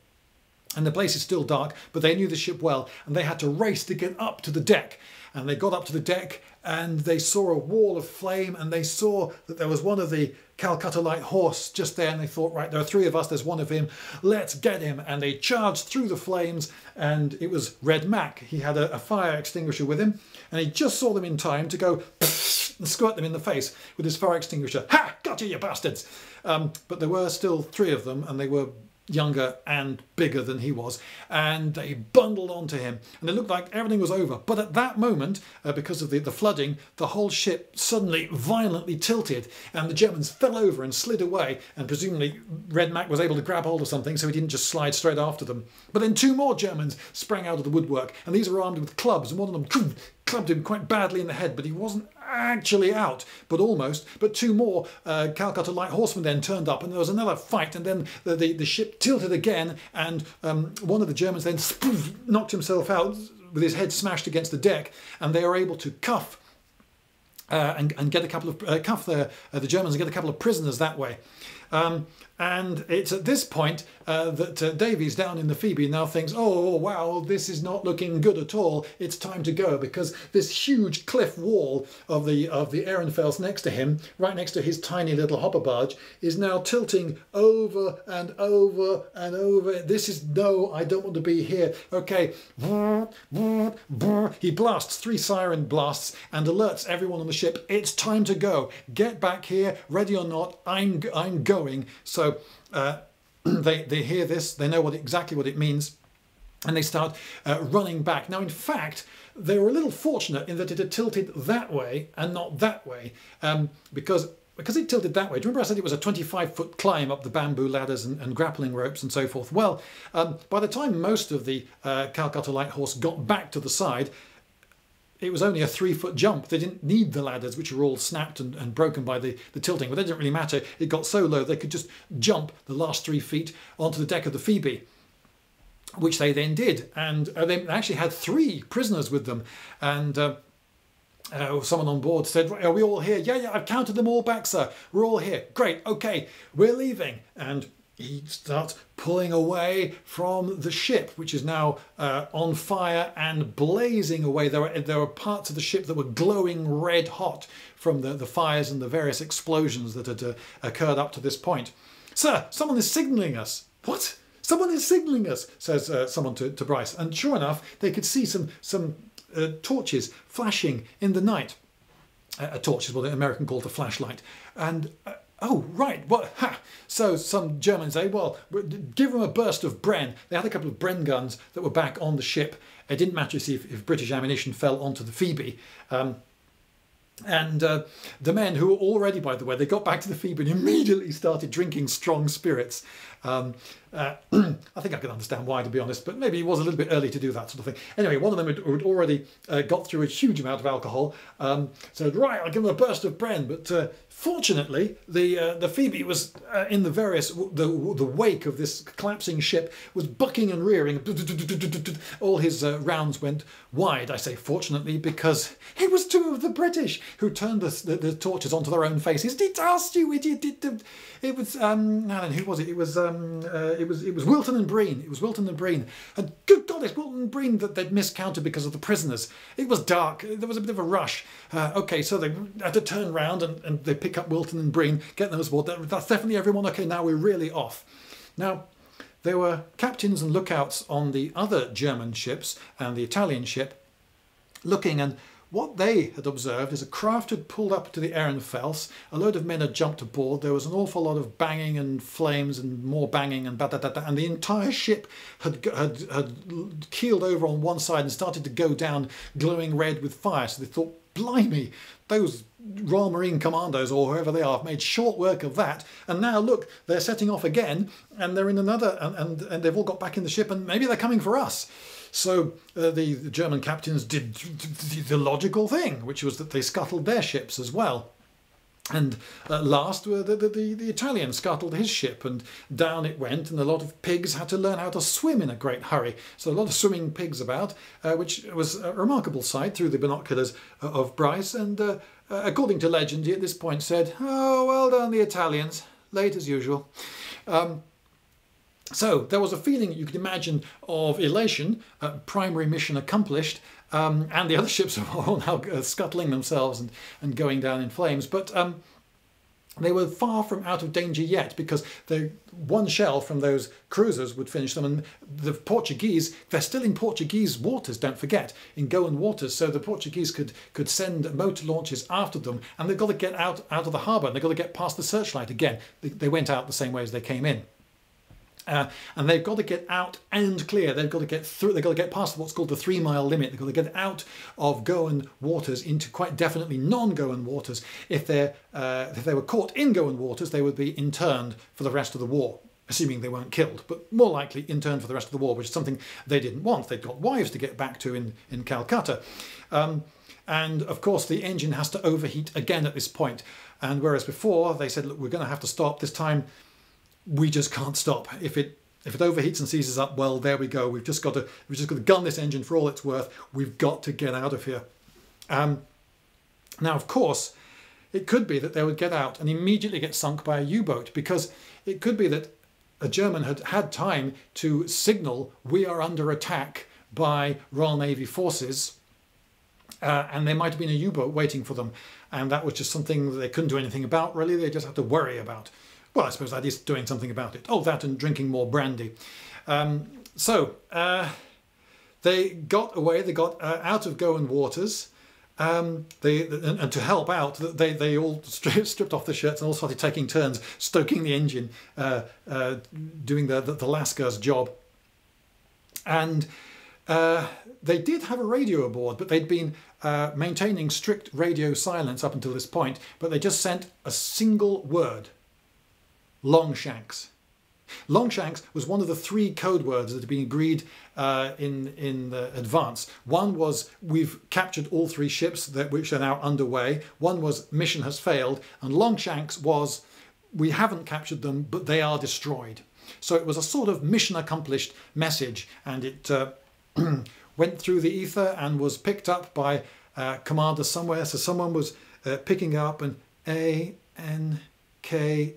And the place is still dark, but they knew the ship well, and they had to race to get up to the deck. And they got up to the deck and they saw a wall of flame, and they saw that there was one of the Calcutta Light Horse just there, and they thought, right, there are three of us, there's one of him, let's get him. And they charged through the flames, and it was Red Mac. He had a fire extinguisher with him, and he just saw them in time to go and squirt them in the face with his fire extinguisher. Ha! Gotcha, you bastards! But there were still three of them, and they were younger and bigger than he was, and they bundled onto him, and it looked like everything was over. But at that moment, because of the flooding, the whole ship suddenly violently tilted, and the Germans fell over and slid away, and presumably Red Mac was able to grab hold of something so he didn't just slide straight after them. But then two more Germans sprang out of the woodwork, and these were armed with clubs, and one of them clubbed him quite badly in the head, but he wasn't actually out, but almost. But two more Calcutta Light Horsemen then turned up, and there was another fight, and then the ship tilted again, and one of the Germans then knocked himself out with his head smashed against the deck, and they were able to cuff and get a couple of the Germans and get a couple of prisoners that way. And it's at this point that Davies down in the Phoebe now thinks, oh wow, this is not looking good at all, it's time to go, because this huge cliff wall of the Ehrenfels next to him, right next to his tiny little hopper barge, is now tilting over and over and over. This is, no, I don't want to be here. Okay, he blasts three siren blasts and alerts everyone on the ship, it's time to go, get back here, ready or not, I'm going. So they hear this, they know exactly what it means, and they start running back. Now, in fact, they were a little fortunate in that it had tilted that way and not that way, because it tilted that way. Do you remember I said it was a 25-foot climb up the bamboo ladders and grappling ropes and so forth? Well, by the time most of the Calcutta Light Horse got back to the side, it was only a 3-foot jump. They didn't need the ladders, which were all snapped and broken by the tilting, but that didn't really matter. It got so low they could just jump the last 3 feet onto the deck of the Phoebe, which they then did. And they actually had three prisoners with them. And someone on board said, are we all here? Yeah, yeah, I've counted them all back, sir. We're all here. Great, okay, we're leaving. And he starts pulling away from the ship, which is now on fire and blazing away. There were parts of the ship that were glowing red hot from the fires and the various explosions that had occurred up to this point. Sir, someone is signalling us. What? Someone is signalling us, says someone to Bryce. And sure enough, they could see some torches flashing in the night. A torch is what the American called a flashlight. And oh, right, what? Ha! So some Germans say, well, give them a burst of Bren. They had a couple of Bren guns that were back on the ship. It didn't matter if British ammunition fell onto the Phoebe. And the men, who were already, by the way, they got back to the Phoebe and immediately started drinking strong spirits. I think I can understand why, to be honest, but maybe it was a little bit early to do that sort of thing. Anyway, one of them had already got through a huge amount of alcohol, said, right, I'll give them a burst of Bren. But fortunately, the Phoebe was in the wake of this collapsing ship, was bucking and rearing. All his rounds went wide. I say fortunately because it was two of the British who turned the torches onto their own faces. Did ask you? It was who was it? It was Wilton and Breen. It was Wilton and Breen. And good God, it's Wilton and Breen that they'd miscounted because of the prisoners. It was dark. There was a bit of a rush. Okay, so they had to turn round and they pick up Wilton and Breen, get them aboard. That's definitely everyone. Okay, now we're really off. Now, there were captains and lookouts on the other German ships and the Italian ship looking, and what they had observed is a craft had pulled up to the Ehrenfels, a load of men had jumped aboard, there was an awful lot of banging and flames and more banging and ba-da-da-da, and the entire ship had keeled over on one side and started to go down glowing red with fire. So they thought, blimey, those Royal Marine Commandos or whoever they are have made short work of that, and now look, they're setting off again, and they're in another, and they've all got back in the ship, and maybe they're coming for us. So the German captains did the logical thing, which was that they scuttled their ships as well. And at last the Italian scuttled his ship, and down it went, and a lot of pigs had to learn how to swim in a great hurry. So a lot of swimming pigs about, which was a remarkable sight through the binoculars of Grice. And according to legend, he at this point said, oh, well done the Italians, late as usual. So there was a feeling, you could imagine, of elation, primary mission accomplished, and the other ships are all now scuttling themselves and going down in flames. But they were far from out of danger yet, because one shell from those cruisers would finish them, and the Portuguese, they're still in Portuguese waters, don't forget, in Goan waters, so the Portuguese could send motor launches after them, and they've got to get out of the harbour, and they've got to get past the searchlight again. They went out the same way as they came in. And they've got to get out and clear. They've got to get through. They've got to get past what's called the 3-mile limit. They've got to get out of Goan waters into quite definitely non-Goan waters. If they were caught in Goan waters, they would be interned for the rest of the war, assuming they weren't killed, but more likely interned for the rest of the war, which is something they didn't want. They'd got wives to get back to in Calcutta. And of course the engine has to overheat again at this point. And whereas before they said, look, we're going to have to stop this time, we just can't stop. If it overheats and seizes up, well, there we go. We've just got to gun this engine for all it's worth. We've got to get out of here. Now, of course, it could be that they would get out and immediately get sunk by a U-boat, because it could be that a German had had time to signal, we are under attack by Royal Navy forces, and there might have been a U-boat waiting for them. And that was just something that they couldn't do anything about, really. They just had to worry about. Well, I suppose that is doing something about it. Oh, that and drinking more brandy. They got away. They got out of Goan waters. And to help out, they all stripped off their shirts and all started taking turns stoking the engine, doing the Lascar's job. And they did have a radio aboard, but they'd been maintaining strict radio silence up until this point. But they just sent a single word. Longshanks. Longshanks was one of the 3 code words that had been agreed in advance. One was, we've captured all 3 ships which are now underway. One was, mission has failed. And Longshanks was, we haven't captured them, but they are destroyed. So it was a sort of mission accomplished message, and it went through the ether and was picked up by commander somewhere. So someone was picking up an ANKS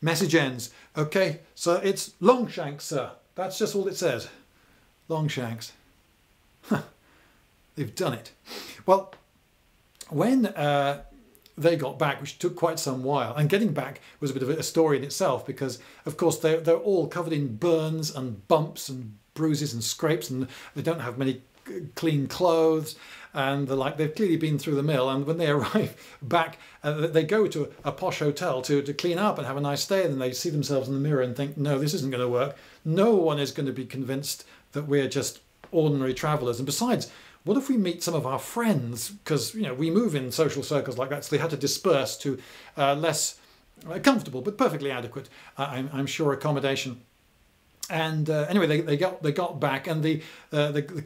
message ends. Okay, so it's Longshanks, sir. That's just all it says. Longshanks. Huh. They've done it. Well, when they got back, which took quite some while, and getting back was a bit of a story in itself, because of course they're all covered in burns and bumps and bruises and scrapes, and they don't have many clean clothes and the like. They've clearly been through the mill, and when they arrive back, they go to a posh hotel to clean up and have a nice stay, and then they see themselves in the mirror and think, no, this isn't going to work. No one is going to be convinced that we're just ordinary travellers, and besides, what if we meet some of our friends? Because, you know, we move in social circles like that, so they had to disperse to less comfortable but perfectly adequate, I'm sure, accommodation. And anyway, they got back, and the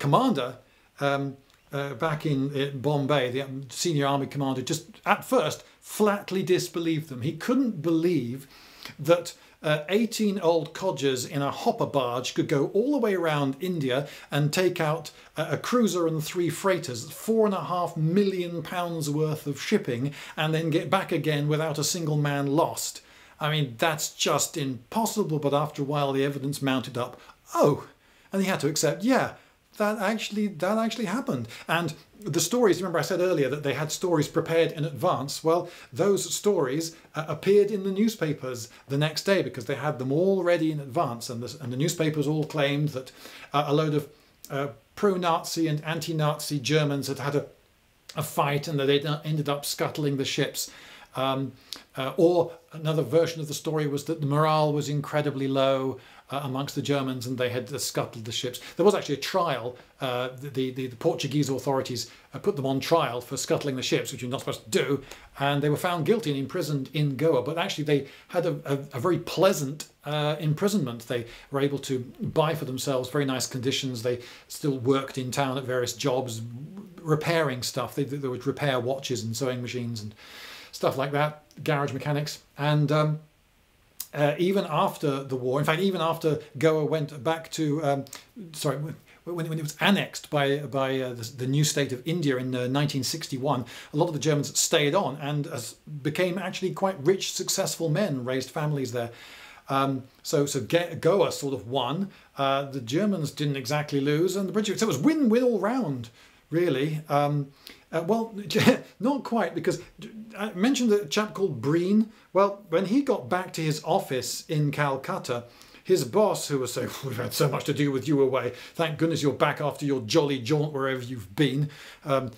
commander back in Bombay, the senior army commander, just at first flatly disbelieved them. He couldn't believe that 18 old codgers in a hopper barge could go all the way around India and take out a cruiser and 3 freighters, £4.5 million worth of shipping, and then get back again without a single man lost. I mean, that's just impossible. But after a while, the evidence mounted up. Oh, and he had to accept, yeah, that actually happened. And the stories, remember I said earlier that they had stories prepared in advance, well, those stories appeared in the newspapers the next day because they had them all ready in advance, and the newspapers all claimed that a load of pro-Nazi and anti-Nazi Germans had had a fight and that they ended up scuttling the ships. Or another version of the story was that the morale was incredibly low amongst the Germans, and they had scuttled the ships. There was actually a trial. The Portuguese authorities put them on trial for scuttling the ships, which you're not supposed to do, and they were found guilty and imprisoned in Goa. But actually they had a very pleasant imprisonment. They were able to buy for themselves very nice conditions. They still worked in town at various jobs, repairing stuff. They would repair watches and sewing machines and stuff like that, garage mechanics. And even after the war, in fact, even after Goa went back to, when it was annexed by the new state of India in 1961, a lot of the Germans stayed on and became actually quite rich, successful men, raised families there. So Goa sort of won. The Germans didn't exactly lose, and the British, so it was win-win all round, really. Well, not quite, because I mentioned a chap called Breen. Well, when he got back to his office in Calcutta, his boss, who was saying, we've had so much to do with you away, thank goodness you're back after your jolly jaunt wherever you've been. I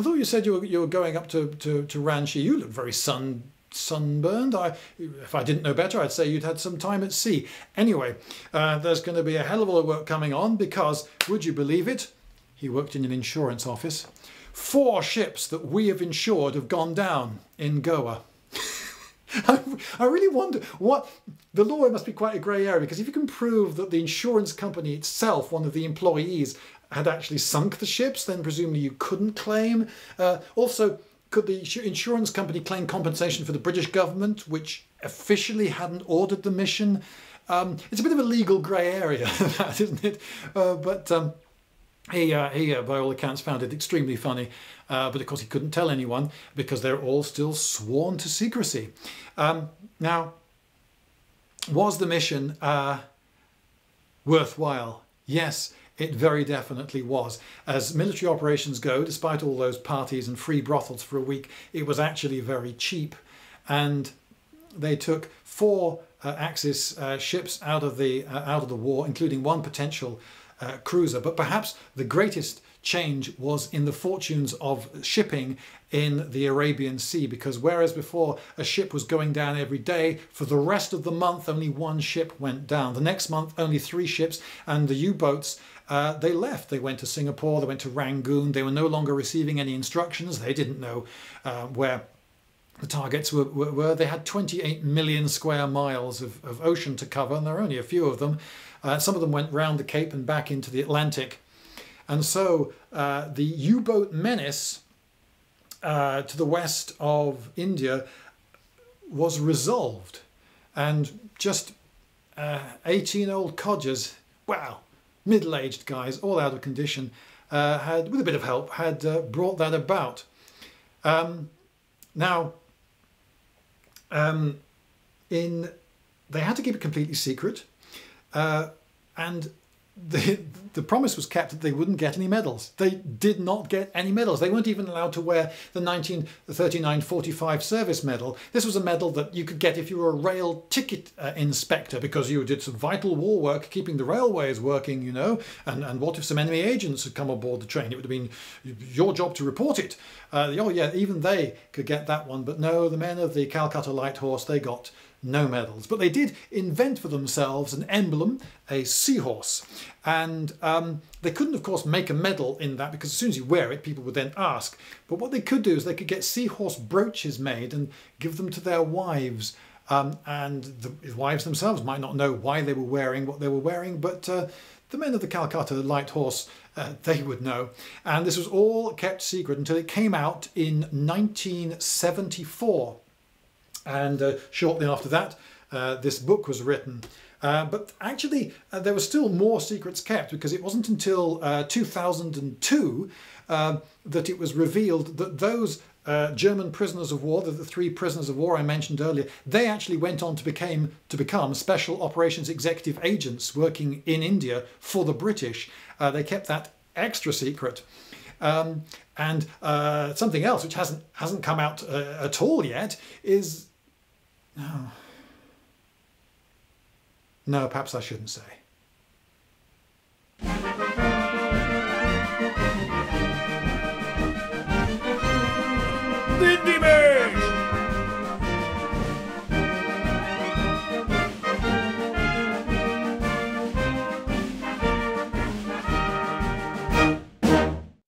thought you said you were going up to Ranchi. You look very sunburned. If I didn't know better, I'd say you'd had some time at sea. Anyway, there's going to be a hell of a lot of work coming on because, would you believe it? He worked in an insurance office. 4 ships that we have insured have gone down in Goa. I really wonder what the law must be. Quite a grey area, because if you can prove that the insurance company itself, one of the employees, had actually sunk the ships, then presumably you couldn't claim. Also, could the insurance company claim compensation for the British government, which officially hadn't ordered the mission? It's a bit of a legal grey area, that, isn't it? He by all accounts, found it extremely funny, but of course he couldn't tell anyone because they're all still sworn to secrecy. Now, was the mission worthwhile? Yes, it very definitely was. As military operations go, despite all those parties and free brothels for a week, it was actually very cheap. and they took 4 Axis ships out of the war, including one potential cruiser. But perhaps the greatest change was in the fortunes of shipping in the Arabian Sea, because whereas before a ship was going down every day, for the rest of the month only 1 ship went down. The next month only 3 ships, and the U-boats, they left. They went to Singapore, they went to Rangoon. They were no longer receiving any instructions. They didn't know where the targets were. They had 28 million square miles of ocean to cover, and there are only a few of them. Some of them went round the Cape and back into the Atlantic. And so the U-boat menace to the west of India was resolved. And just 18-year-old codgers, wow, middle-aged guys, all out of condition, had, with a bit of help, had brought that about. They had to keep it completely secret, and the promise was kept that they wouldn't get any medals. They did not get any medals. They weren't even allowed to wear the 1939-45 service medal. This was a medal that you could get if you were a rail ticket inspector, because you did some vital war work keeping the railways working, you know. And what if some enemy agents had come aboard the train? It would have been your job to report it. Even they could get that one. But no, the men of the Calcutta Light Horse, they got no medals. But they did invent for themselves an emblem, a seahorse. And they couldn't, of course, make a medal in that, because as soon as you wear it, people would then ask. But what they could do is they could get seahorse brooches made and give them to their wives. And the wives themselves might not know why they were wearing what they were wearing, but the men of the Calcutta Light Horse, they would know. And this was all kept secret until it came out in 1974. And shortly after that, this book was written. But actually, there were still more secrets kept, because it wasn't until 2002 that it was revealed that those German prisoners of war, the three prisoners of war I mentioned earlier, they actually went on to become Special Operations Executive Agents working in India for the British. They kept that extra secret. And something else which hasn't come out at all yet is... No, perhaps I shouldn't say.